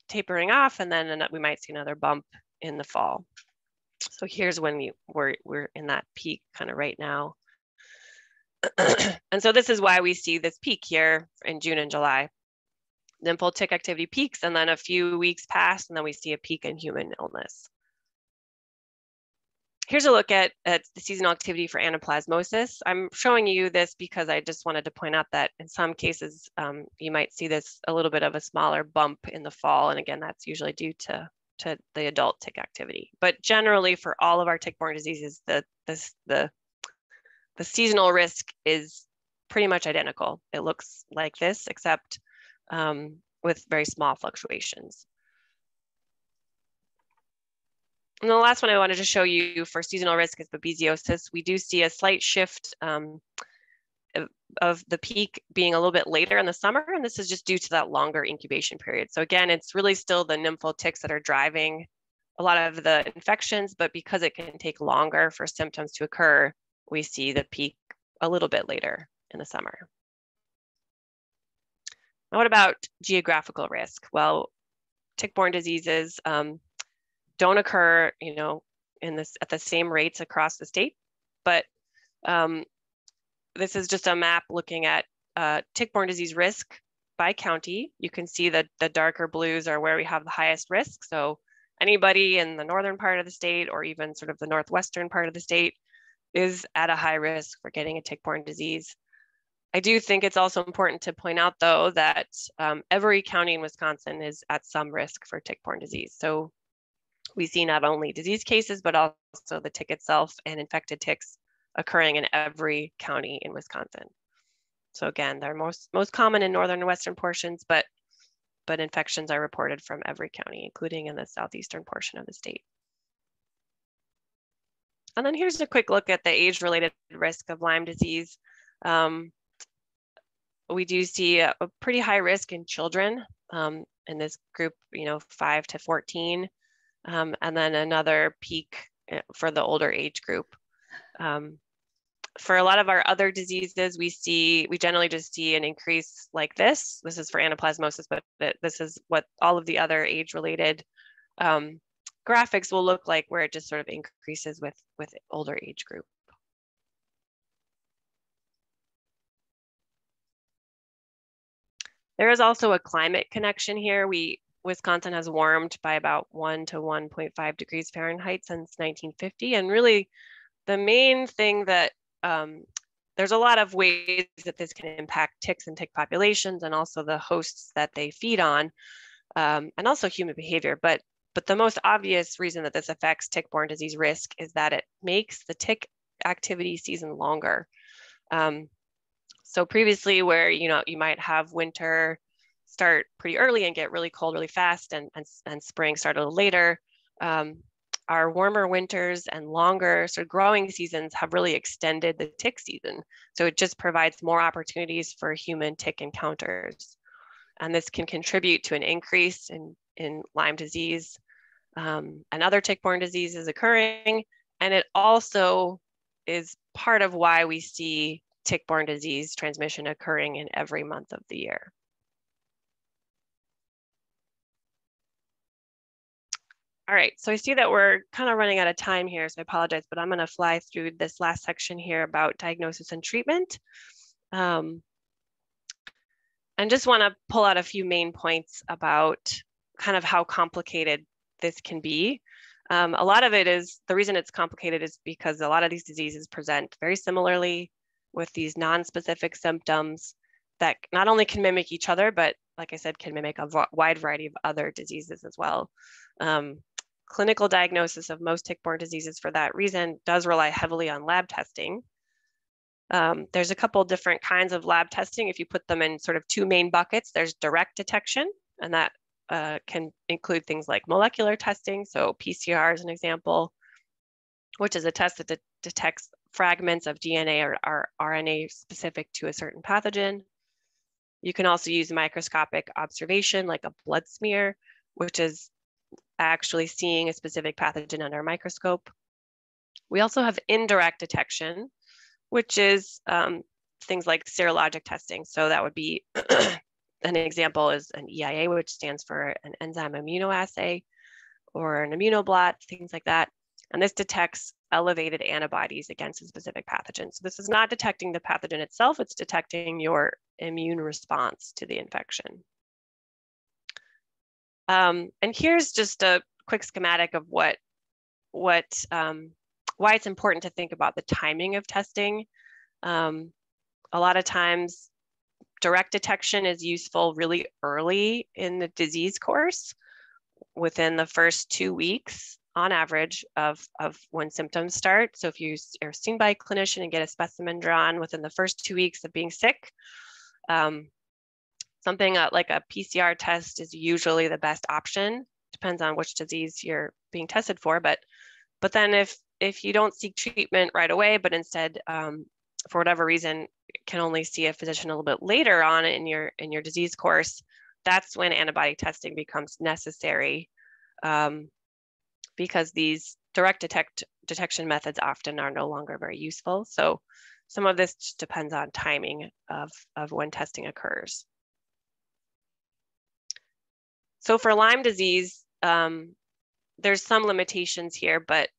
tapering off, and then we might see another bump in the fall. So here's when we're in that peak kind of right now. And so this is why we see this peak here in June and July. Nymphal tick activity peaks, and then a few weeks pass, and then we see a peak in human illness. Here's a look at the seasonal activity for anaplasmosis. I'm showing you this because I just wanted to point out that in some cases, you might see this a little bit of a smaller bump in the fall. And again, that's usually due to the adult tick activity. But generally for all of our tick-borne diseases, the seasonal risk is pretty much identical. It looks like this, except with very small fluctuations. And the last one I wanted to show you for seasonal risk is babesiosis. We do see a slight shift of the peak being a little bit later in the summer, and this is just due to that longer incubation period. So again, it's really still the nymphal ticks that are driving a lot of the infections, but because it can take longer for symptoms to occur, we see the peak a little bit later in the summer. Now, what about geographical risk? Well, tick-borne diseases don't occur, you know, at the same rates across the state, but this is just a map looking at tick-borne disease risk by county. You can see that the darker blues are where we have the highest risk. So anybody in the northern part of the state, or even sort of the northwestern part of the state, is at a high risk for getting a tick-borne disease. I do think it's also important to point out, though, that every county in Wisconsin is at some risk for tick-borne disease. So we see not only disease cases, but also the tick itself and infected ticks occurring in every county in Wisconsin. So again, they're most common in northern and western portions, but infections are reported from every county, including in the southeastern portion of the state. And then here's a quick look at the age-related risk of Lyme disease. We do see a pretty high risk in children in this group, you know, 5 to 14, and then another peak for the older age group. For a lot of our other diseases, we generally just see an increase like this. This is for anaplasmosis, but this is what all of the other age-related graphics will look like, where it just sort of increases with older age group. There is also a climate connection here. Wisconsin has warmed by about 1 to 1.5 degrees Fahrenheit since 1950, and really, the main thing that there's a lot of ways that this can impact ticks and tick populations, and also the hosts that they feed on, and also human behavior. But the most obvious reason that this affects tick-borne disease risk is that it makes the tick activity season longer. So previously, where you might have winter start pretty early and get really cold really fast, and spring start a little later. our warmer winters and longer sort of growing seasons have really extended the tick season. So it just provides more opportunities for human tick encounters. And this can contribute to an increase in Lyme disease and other tick-borne diseases occurring. And it also is part of why we see tick-borne disease transmission occurring in every month of the year. All right, so I see that we're kind of running out of time here, so I apologize, but I'm going to fly through this last section here about diagnosis and treatment. And just want to pull out a few main points about kind of how complicated this can be. A lot of it is, the reason it's complicated is because a lot of these diseases present very similarly with these non-specific symptoms that not only can mimic each other, but like I said, can mimic a wide variety of other diseases as well. Clinical diagnosis of most tick-borne diseases for that reason does rely heavily on lab testing. There's a couple different kinds of lab testing. If you put them in sort of two main buckets, there's direct detection, and that can include things like molecular testing. So PCR is an example, which is a test that detects fragments of DNA or RNA specific to a certain pathogen. You can also use microscopic observation, like a blood smear, which is actually seeing a specific pathogen under a microscope. We also have indirect detection, which is things like serologic testing. So that would be an example is an EIA, which stands for an enzyme immunoassay, or an immunoblot, things like that. And this detects elevated antibodies against a specific pathogen. So this is not detecting the pathogen itself, it's detecting your immune response to the infection. And here's just a quick schematic of why it's important to think about the timing of testing. A lot of times, direct detection is useful really early in the disease course, within the first 2 weeks on average of when symptoms start. So if you are seen by a clinician and get a specimen drawn within the first 2 weeks of being sick, something like a PCR test is usually the best option. Depends on which disease you're being tested for, but then if you don't seek treatment right away, but instead for whatever reason can only see a physician a little bit later on in your disease course, that's when antibody testing becomes necessary, because these direct detection methods often are no longer very useful. So some of this just depends on timing of when testing occurs. So for Lyme disease, there's some limitations here, but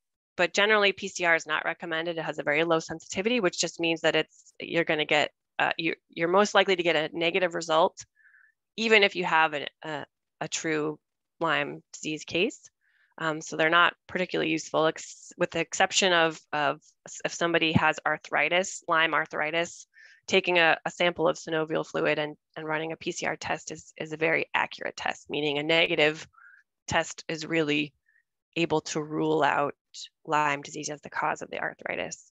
generally PCR is not recommended. It has a very low sensitivity, which just means that you're most likely to get a negative result, even if you have a true Lyme disease case. So they're not particularly useful, with the exception of if somebody has arthritis, Lyme arthritis, taking a sample of synovial fluid and running a PCR test is a very accurate test, meaning a negative test is really able to rule out Lyme disease as the cause of the arthritis.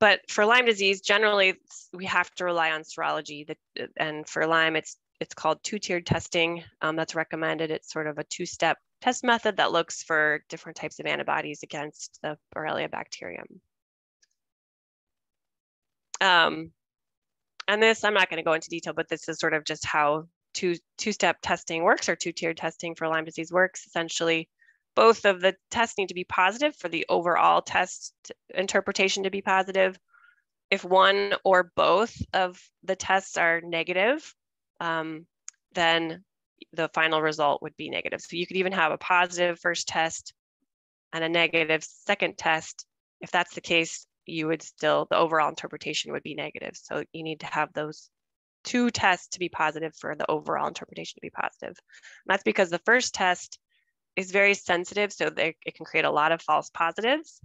But for Lyme disease, generally, we have to rely on serology. And for Lyme, it's called two-tiered testing that's recommended. It's sort of a two-step test method that looks for different types of antibodies against the Borrelia bacterium. And this, I'm not going to go into detail, but this is sort of just how two-step testing works, or two-tiered testing for Lyme disease works. Essentially, both of the tests need to be positive for the overall test interpretation to be positive. If one or both of the tests are negative, then the final result would be negative. So you could even have a positive first test and a negative second test. If that's the case, the overall interpretation would be negative. So you need to have those two tests to be positive for the overall interpretation to be positive. And that's because the first test is very sensitive, so it can create a lot of false positives,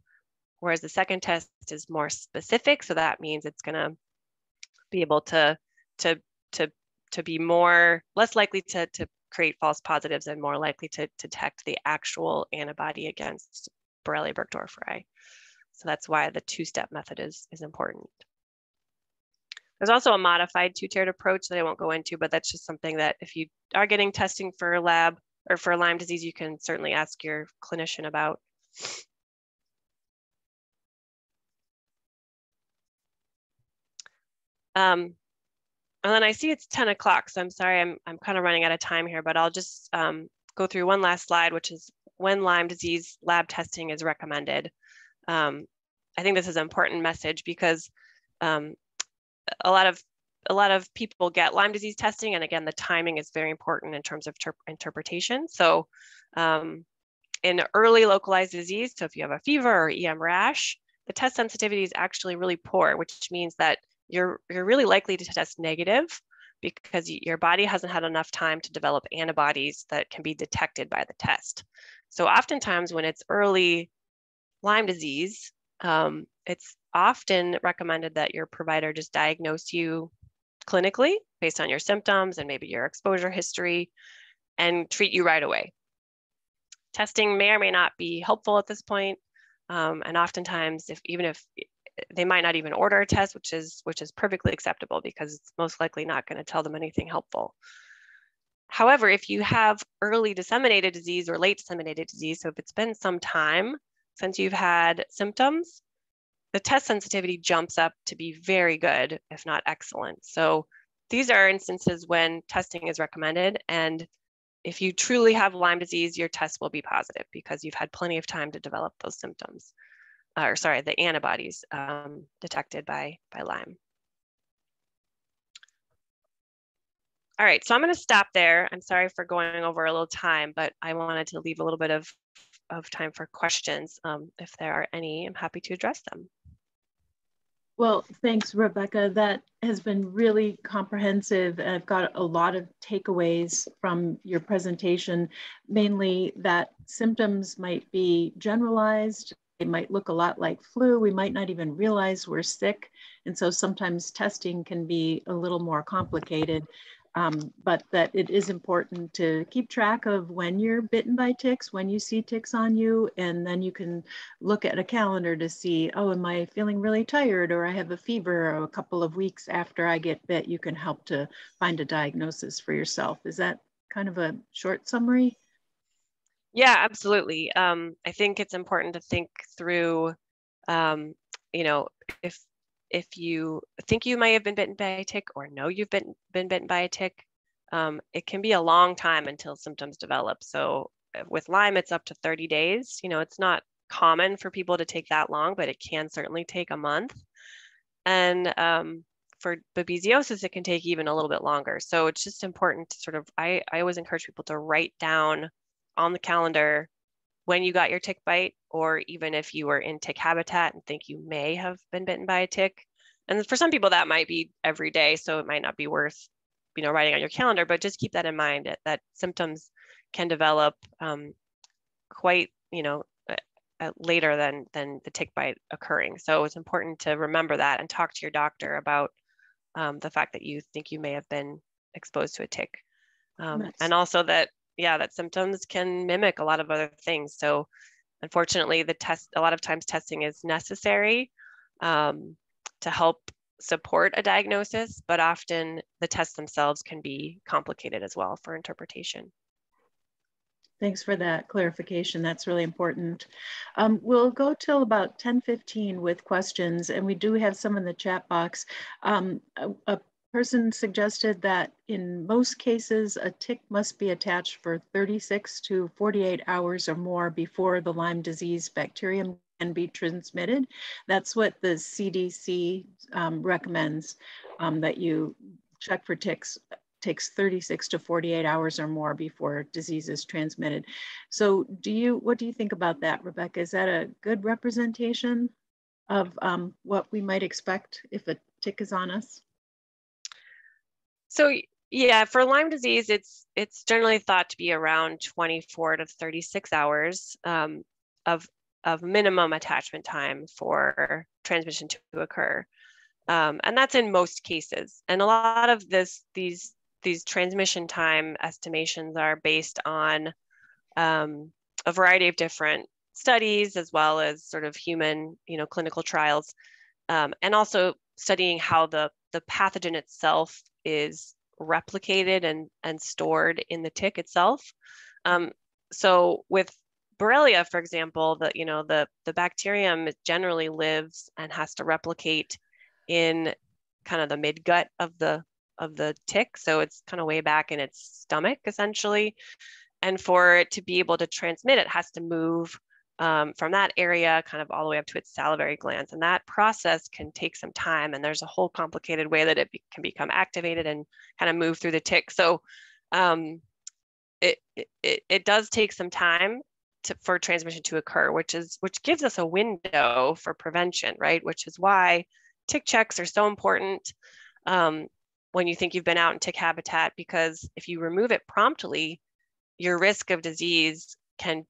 whereas the second test is more specific. So that means it's going to be able to be less likely to create false positives and more likely to detect the actual antibody against Borrelia burgdorferi. So that's why the two-step method is important. There's also a modified two-tiered approach that I won't go into, but that's just something that if you are getting testing for a lab, or for Lyme disease, you can certainly ask your clinician about. And then I see it's 10 o'clock, so I'm sorry, I'm kind of running out of time here, but I'll just go through one last slide, which is when Lyme disease lab testing is recommended. I think this is an important message because a lot of people get Lyme disease testing, and again, the timing is very important in terms of interpretation. So in early localized disease, so if you have a fever or EM rash, the test sensitivity is actually really poor, which means that you're really likely to test negative because your body hasn't had enough time to develop antibodies that can be detected by the test. So oftentimes when it's early Lyme disease, it's often recommended that your provider just diagnose you clinically based on your symptoms and maybe your exposure history and treat you right away. Testing may or may not be helpful at this point. And oftentimes, even if they might not even order a test, which is perfectly acceptable because it's most likely not going to tell them anything helpful. However, if you have early disseminated disease or late disseminated disease, so if it's been some time since you've had symptoms, the test sensitivity jumps up to be very good, if not excellent. So these are instances when testing is recommended. And if you truly have Lyme disease, your test will be positive because you've had plenty of time to develop those symptoms. Or sorry, the antibodies detected by Lyme. All right, so I'm going to stop there. I'm sorry for going over a little time, but I wanted to leave a little bit of time for questions. If there are any, I'm happy to address them. Well, thanks, Rebecca. That has been really comprehensive. I've got a lot of takeaways from your presentation, mainly that symptoms might be generalized. It might look a lot like flu. We might not even realize we're sick. And so sometimes testing can be a little more complicated, but that it is important to keep track of when you're bitten by ticks, when you see ticks on you, and then you can look at a calendar to see, oh, am I feeling really tired, or I have a fever, or a couple of weeks after I get bit, you can help to find a diagnosis for yourself. Is that kind of a short summary? Yeah, absolutely. I think it's important to think through, you know, if you think you may have been bitten by a tick or know you've been bitten by a tick, it can be a long time until symptoms develop. So with Lyme, it's up to 30 days. You know, it's not common for people to take that long, but it can certainly take a month. And for babesiosis, it can take even a little bit longer. So it's just important to sort of, I always encourage people to write down on the calendar when you got your tick bite, or even if you were in tick habitat and think you may have been bitten by a tick. And for some people that might be every day, so it might not be worth, you know, writing on your calendar, but just keep that in mind that symptoms can develop quite, you know, later than the tick bite occurring. So it's important to remember that and talk to your doctor about the fact that you think you may have been exposed to a tick. Nice. And also that, yeah, that symptoms can mimic a lot of other things. So unfortunately, a lot of times testing is necessary to help support a diagnosis, but often the tests themselves can be complicated as well for interpretation. Thanks for that clarification. That's really important. We'll go till about 10:15 with questions, and we do have some in the chat box. A person suggested that in most cases, a tick must be attached for 36 to 48 hours or more before the Lyme disease bacterium can be transmitted. That's what the CDC recommends, that you check for ticks. Takes 36 to 48 hours or more before disease is transmitted. So what do you think about that, Rebecca? Is that a good representation of what we might expect if a tick is on us? So yeah, for Lyme disease, it's generally thought to be around 24 to 36 hours of minimum attachment time for transmission to occur, and that's in most cases. And a lot of these transmission time estimations are based on a variety of different studies, as well as sort of human, you know, clinical trials, and also studying how the pathogen itself is replicated and stored in the tick itself. So with Borrelia, for example, the bacterium generally lives and has to replicate in kind of the midgut of the tick. So it's kind of way back in its stomach, essentially. And for it to be able to transmit, it has to move from that area kind of all the way up to its salivary glands. And that process can take some time. And there's a whole complicated way that it can become activated and kind of move through the tick. So it does take some time for transmission to occur, which gives us a window for prevention, right? Which is why tick checks are so important when you think you've been out in tick habitat, because if you remove it promptly, your risk of disease can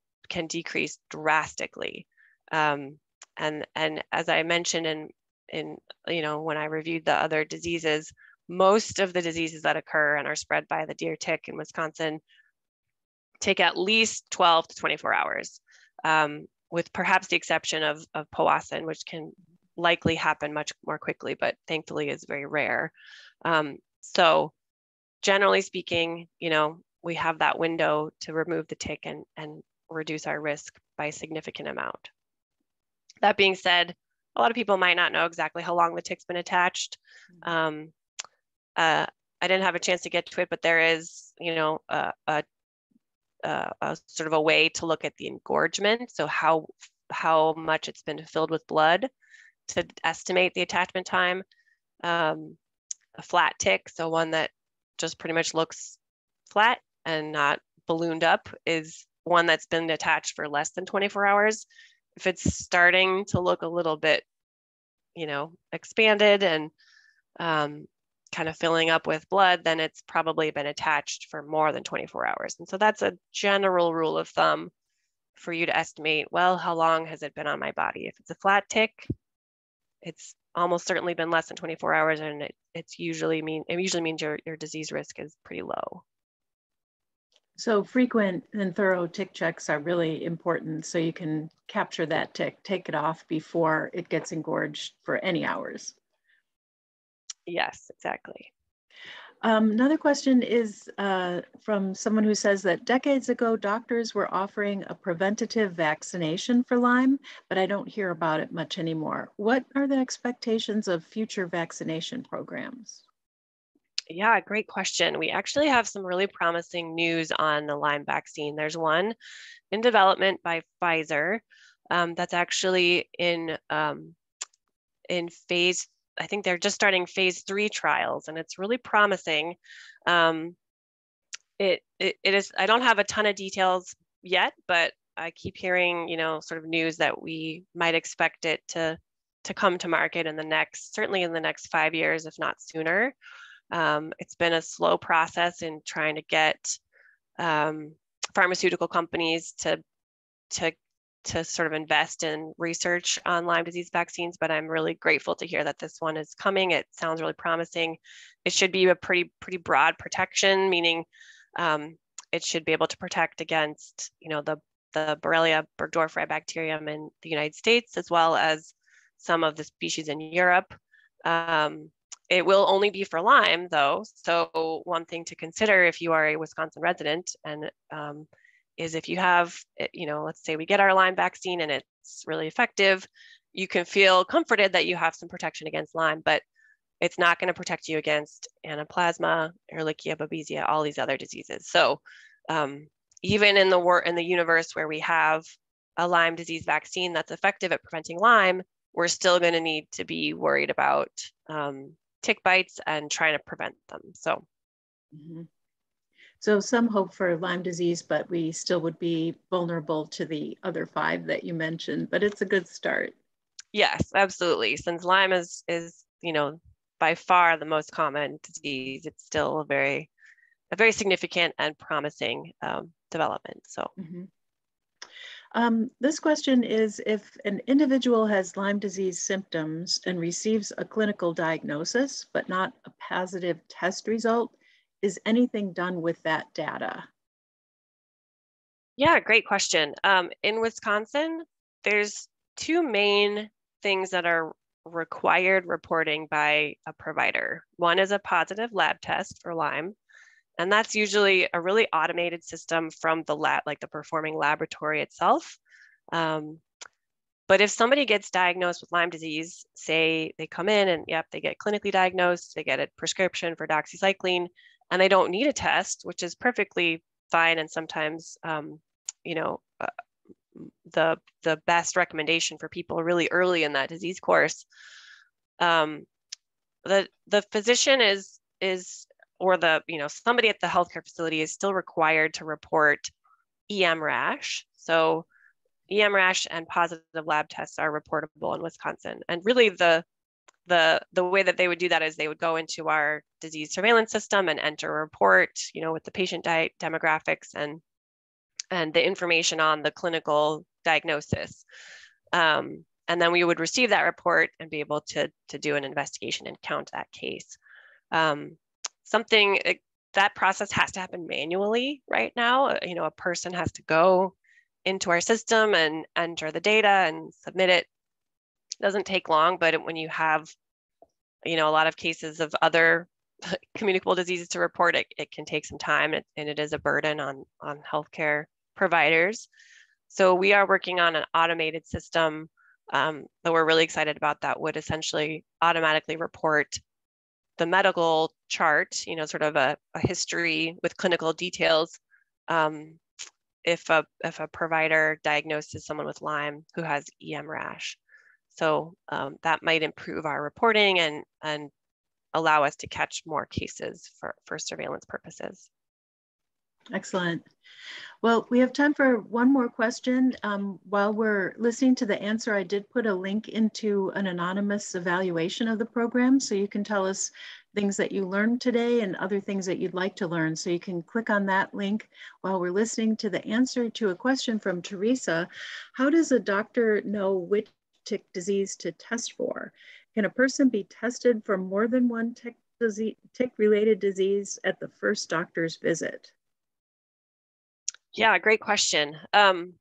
decrease drastically. And as I mentioned in when I reviewed the other diseases, most of the diseases that occur and are spread by the deer tick in Wisconsin take at least 12 to 24 hours, with perhaps the exception of Powassan, which can likely happen much more quickly, but thankfully is very rare. So generally speaking, we have that window to remove the tick and reduce our risk by a significant amount. That being said, a lot of people might not know exactly how long the tick's been attached. I didn't have a chance to get to it, but there is, a sort of a way to look at the engorgement. So how much it's been filled with blood to estimate the attachment time. A flat tick, so one that just pretty much looks flat and not ballooned up, is one that's been attached for less than 24 hours. If it's starting to look a little bit, expanded and kind of filling up with blood, then it's probably been attached for more than 24 hours. And so that's a general rule of thumb for you to estimate, well, how long has it been on my body? If it's a flat tick, it's almost certainly been less than 24 hours, and it usually means your disease risk is pretty low. So frequent and thorough tick checks are really important, so you can capture that tick, take it off before it gets engorged for any hours. Yes, exactly. Another question is from someone who says that decades ago, doctors were offering a preventative vaccination for Lyme, but I don't hear about it much anymore. What are the expectations of future vaccination programs? Yeah, great question. We actually have some really promising news on the Lyme vaccine. There's one in development by Pfizer that's actually in phase, I think they're just starting phase 3 trials, and it's really promising. It is, I don't have a ton of details yet, but I keep hearing, sort of news that we might expect it to come to market certainly in the next 5 years, if not sooner. It's been a slow process in trying to get pharmaceutical companies to sort of invest in research on Lyme disease vaccines, but I'm really grateful to hear that this one is coming. It sounds really promising. It should be a pretty broad protection, meaning it should be able to protect against the Borrelia burgdorferi bacterium in the United States, as well as some of the species in Europe. It will only be for Lyme, though. So one thing to consider if you are a Wisconsin resident and is if you have, let's say we get our Lyme vaccine and it's really effective, you can feel comforted that you have some protection against Lyme, but it's not going to protect you against Anaplasma, Ehrlichia, Babesia, all these other diseases. So even in the universe where we have a Lyme disease vaccine that's effective at preventing Lyme, we're still going to need to be worried about tick bites and trying to prevent them. So, So some hope for Lyme disease, but we still would be vulnerable to the other 5 that you mentioned, but it's a good start. Yes, absolutely. Since Lyme is by far the most common disease, it's still a very significant and promising development. So. This question is, if an individual has Lyme disease symptoms and receives a clinical diagnosis, but not a positive test result, is anything done with that data? Yeah, great question. In Wisconsin, there's 2 main things that are required reporting by a provider. One is a positive lab test for Lyme, And that's usually a really automated system from the lab, like the performing laboratory itself. But if somebody gets diagnosed with Lyme disease, say they come in and they get clinically diagnosed, they get a prescription for doxycycline, and they don't need a test, which is perfectly fine. And sometimes, the best recommendation for people really early in that disease course, the physician or somebody at the healthcare facility is still required to report EM rash. So EM rash and positive lab tests are reportable in Wisconsin. And really the way that they would do that is they would go into our disease surveillance system and enter a report, with the patient demographics and the information on the clinical diagnosis. And then we would receive that report and be able to do an investigation and count that case. That process has to happen manually right now. A person has to go into our system and enter the data and submit it. It doesn't take long, but when you have, a lot of cases of other communicable diseases to report, it can take some time, and it is a burden on healthcare providers. So we are working on an automated system that we're really excited about that would essentially automatically report the medical chart, sort of a history with clinical details. If a provider diagnoses someone with Lyme who has EM rash. So that might improve our reporting and allow us to catch more cases for surveillance purposes. Excellent. Well, we have time for one more question. While we're listening to the answer, I did put a link into an anonymous evaluation of the program, so you can tell us things that you learned today and other things that you'd like to learn. So you can click on that link while we're listening to the answer to a question from Teresa. How does a doctor know which tick disease to test for? Can a person be tested for more than one tick-related disease at the first doctor's visit? Yeah, great question. Some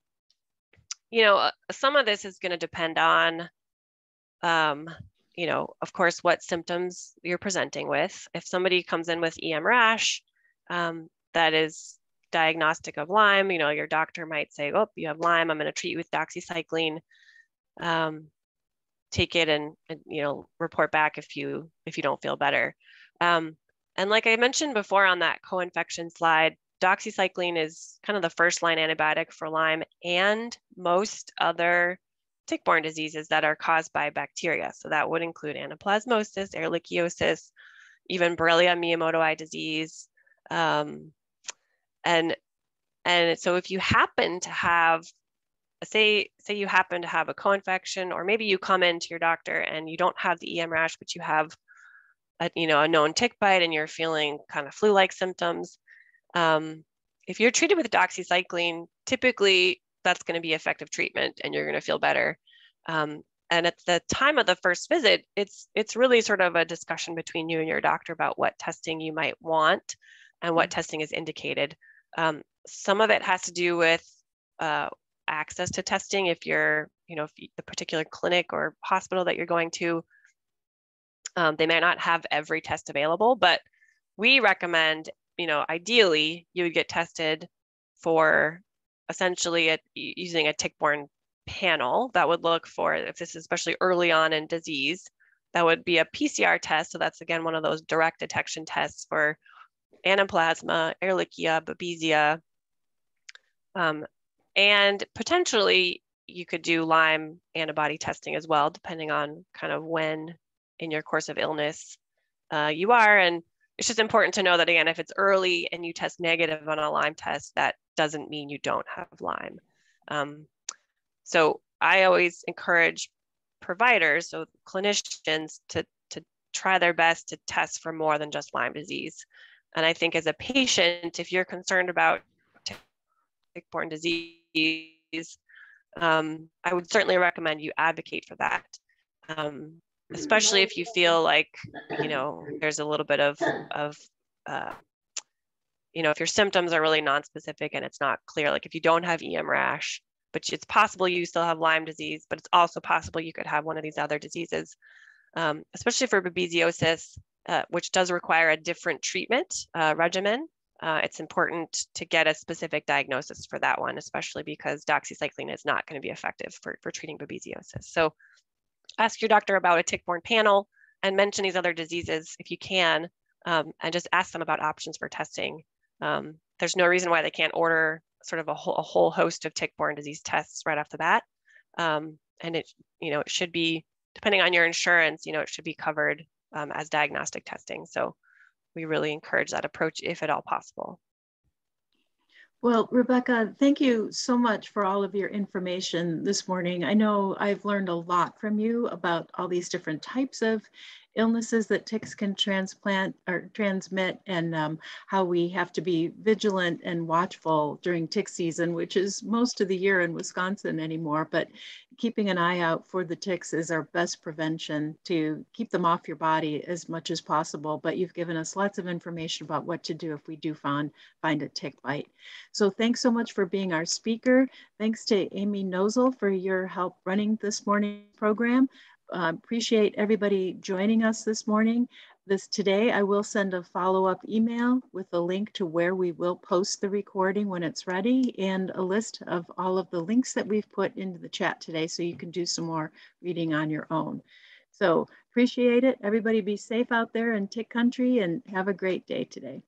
of this is going to depend on, of course, what symptoms you're presenting with. If somebody comes in with EM rash, that is diagnostic of Lyme, your doctor might say, oh, you have Lyme, I'm going to treat you with doxycycline, take it and report back if you don't feel better. And like I mentioned before on that co-infection slide, doxycycline is kind of the first line antibiotic for Lyme and most other tick-borne diseases that are caused by bacteria. So that would include anaplasmosis, ehrlichiosis, even Borrelia miyamotoi disease. And so if you happen to have, say you happen to have a co-infection, or maybe you come into your doctor and you don't have the EM rash, but you have a known tick bite and you're feeling kind of flu-like symptoms, if you're treated with doxycycline, typically that's going to be effective treatment and you're going to feel better. And at the time of the first visit, it's really sort of a discussion between you and your doctor about what testing you might want and what testing is indicated. Some of it has to do with access to testing. If you're, if the particular clinic or hospital that you're going to, they may not have every test available, but we recommend ideally you would get tested for essentially using a tick-borne panel that would look for, if this is especially early on in disease, that would be a PCR test. So that's again, one of those direct detection tests for Anaplasma, Ehrlichia, Babesia, and potentially you could do Lyme antibody testing as well, depending on kind of when in your course of illness you are. And it's just important to know that, again, if it's early and you test negative on a Lyme test, that doesn't mean you don't have Lyme. So I always encourage providers, so clinicians, to try their best to test for more than just Lyme disease. And I think as a patient, if you're concerned about tick-borne disease, I would certainly recommend you advocate for that. Especially if you feel like, there's a little bit of if your symptoms are really nonspecific and it's not clear, like if you don't have EM rash, but it's possible you still have Lyme disease, but it's also possible you could have one of these other diseases, especially for babesiosis, which does require a different treatment regimen it's important to get a specific diagnosis for that one, especially because doxycycline is not going to be effective for treating babesiosis. So ask your doctor about a tick-borne panel and mention these other diseases if you can, and just ask them about options for testing. There's no reason why they can't order sort of a whole host of tick-borne disease tests right off the bat. And it, you know, it should be, depending on your insurance, you know, it should be covered as diagnostic testing. So we really encourage that approach if at all possible. Well, Rebecca, thank you so much for all of your information this morning. I know I've learned a lot from you about all these different types of illnesses that ticks can transmit, and how we have to be vigilant and watchful during tick season, which is most of the year in Wisconsin anymore, but keeping an eye out for the ticks is our best prevention to keep them off your body as much as possible. But you've given us lots of information about what to do if we do find a tick bite. So thanks so much for being our speaker. Thanks to Amy Nozel for your help running this morning's program. Appreciate everybody joining us this morning. Today, I will send a follow-up email with a link to where we will post the recording when it's ready, and a list of all of the links that we've put into the chat today so you can do some more reading on your own. So appreciate it. Everybody be safe out there in tick country, and have a great day today.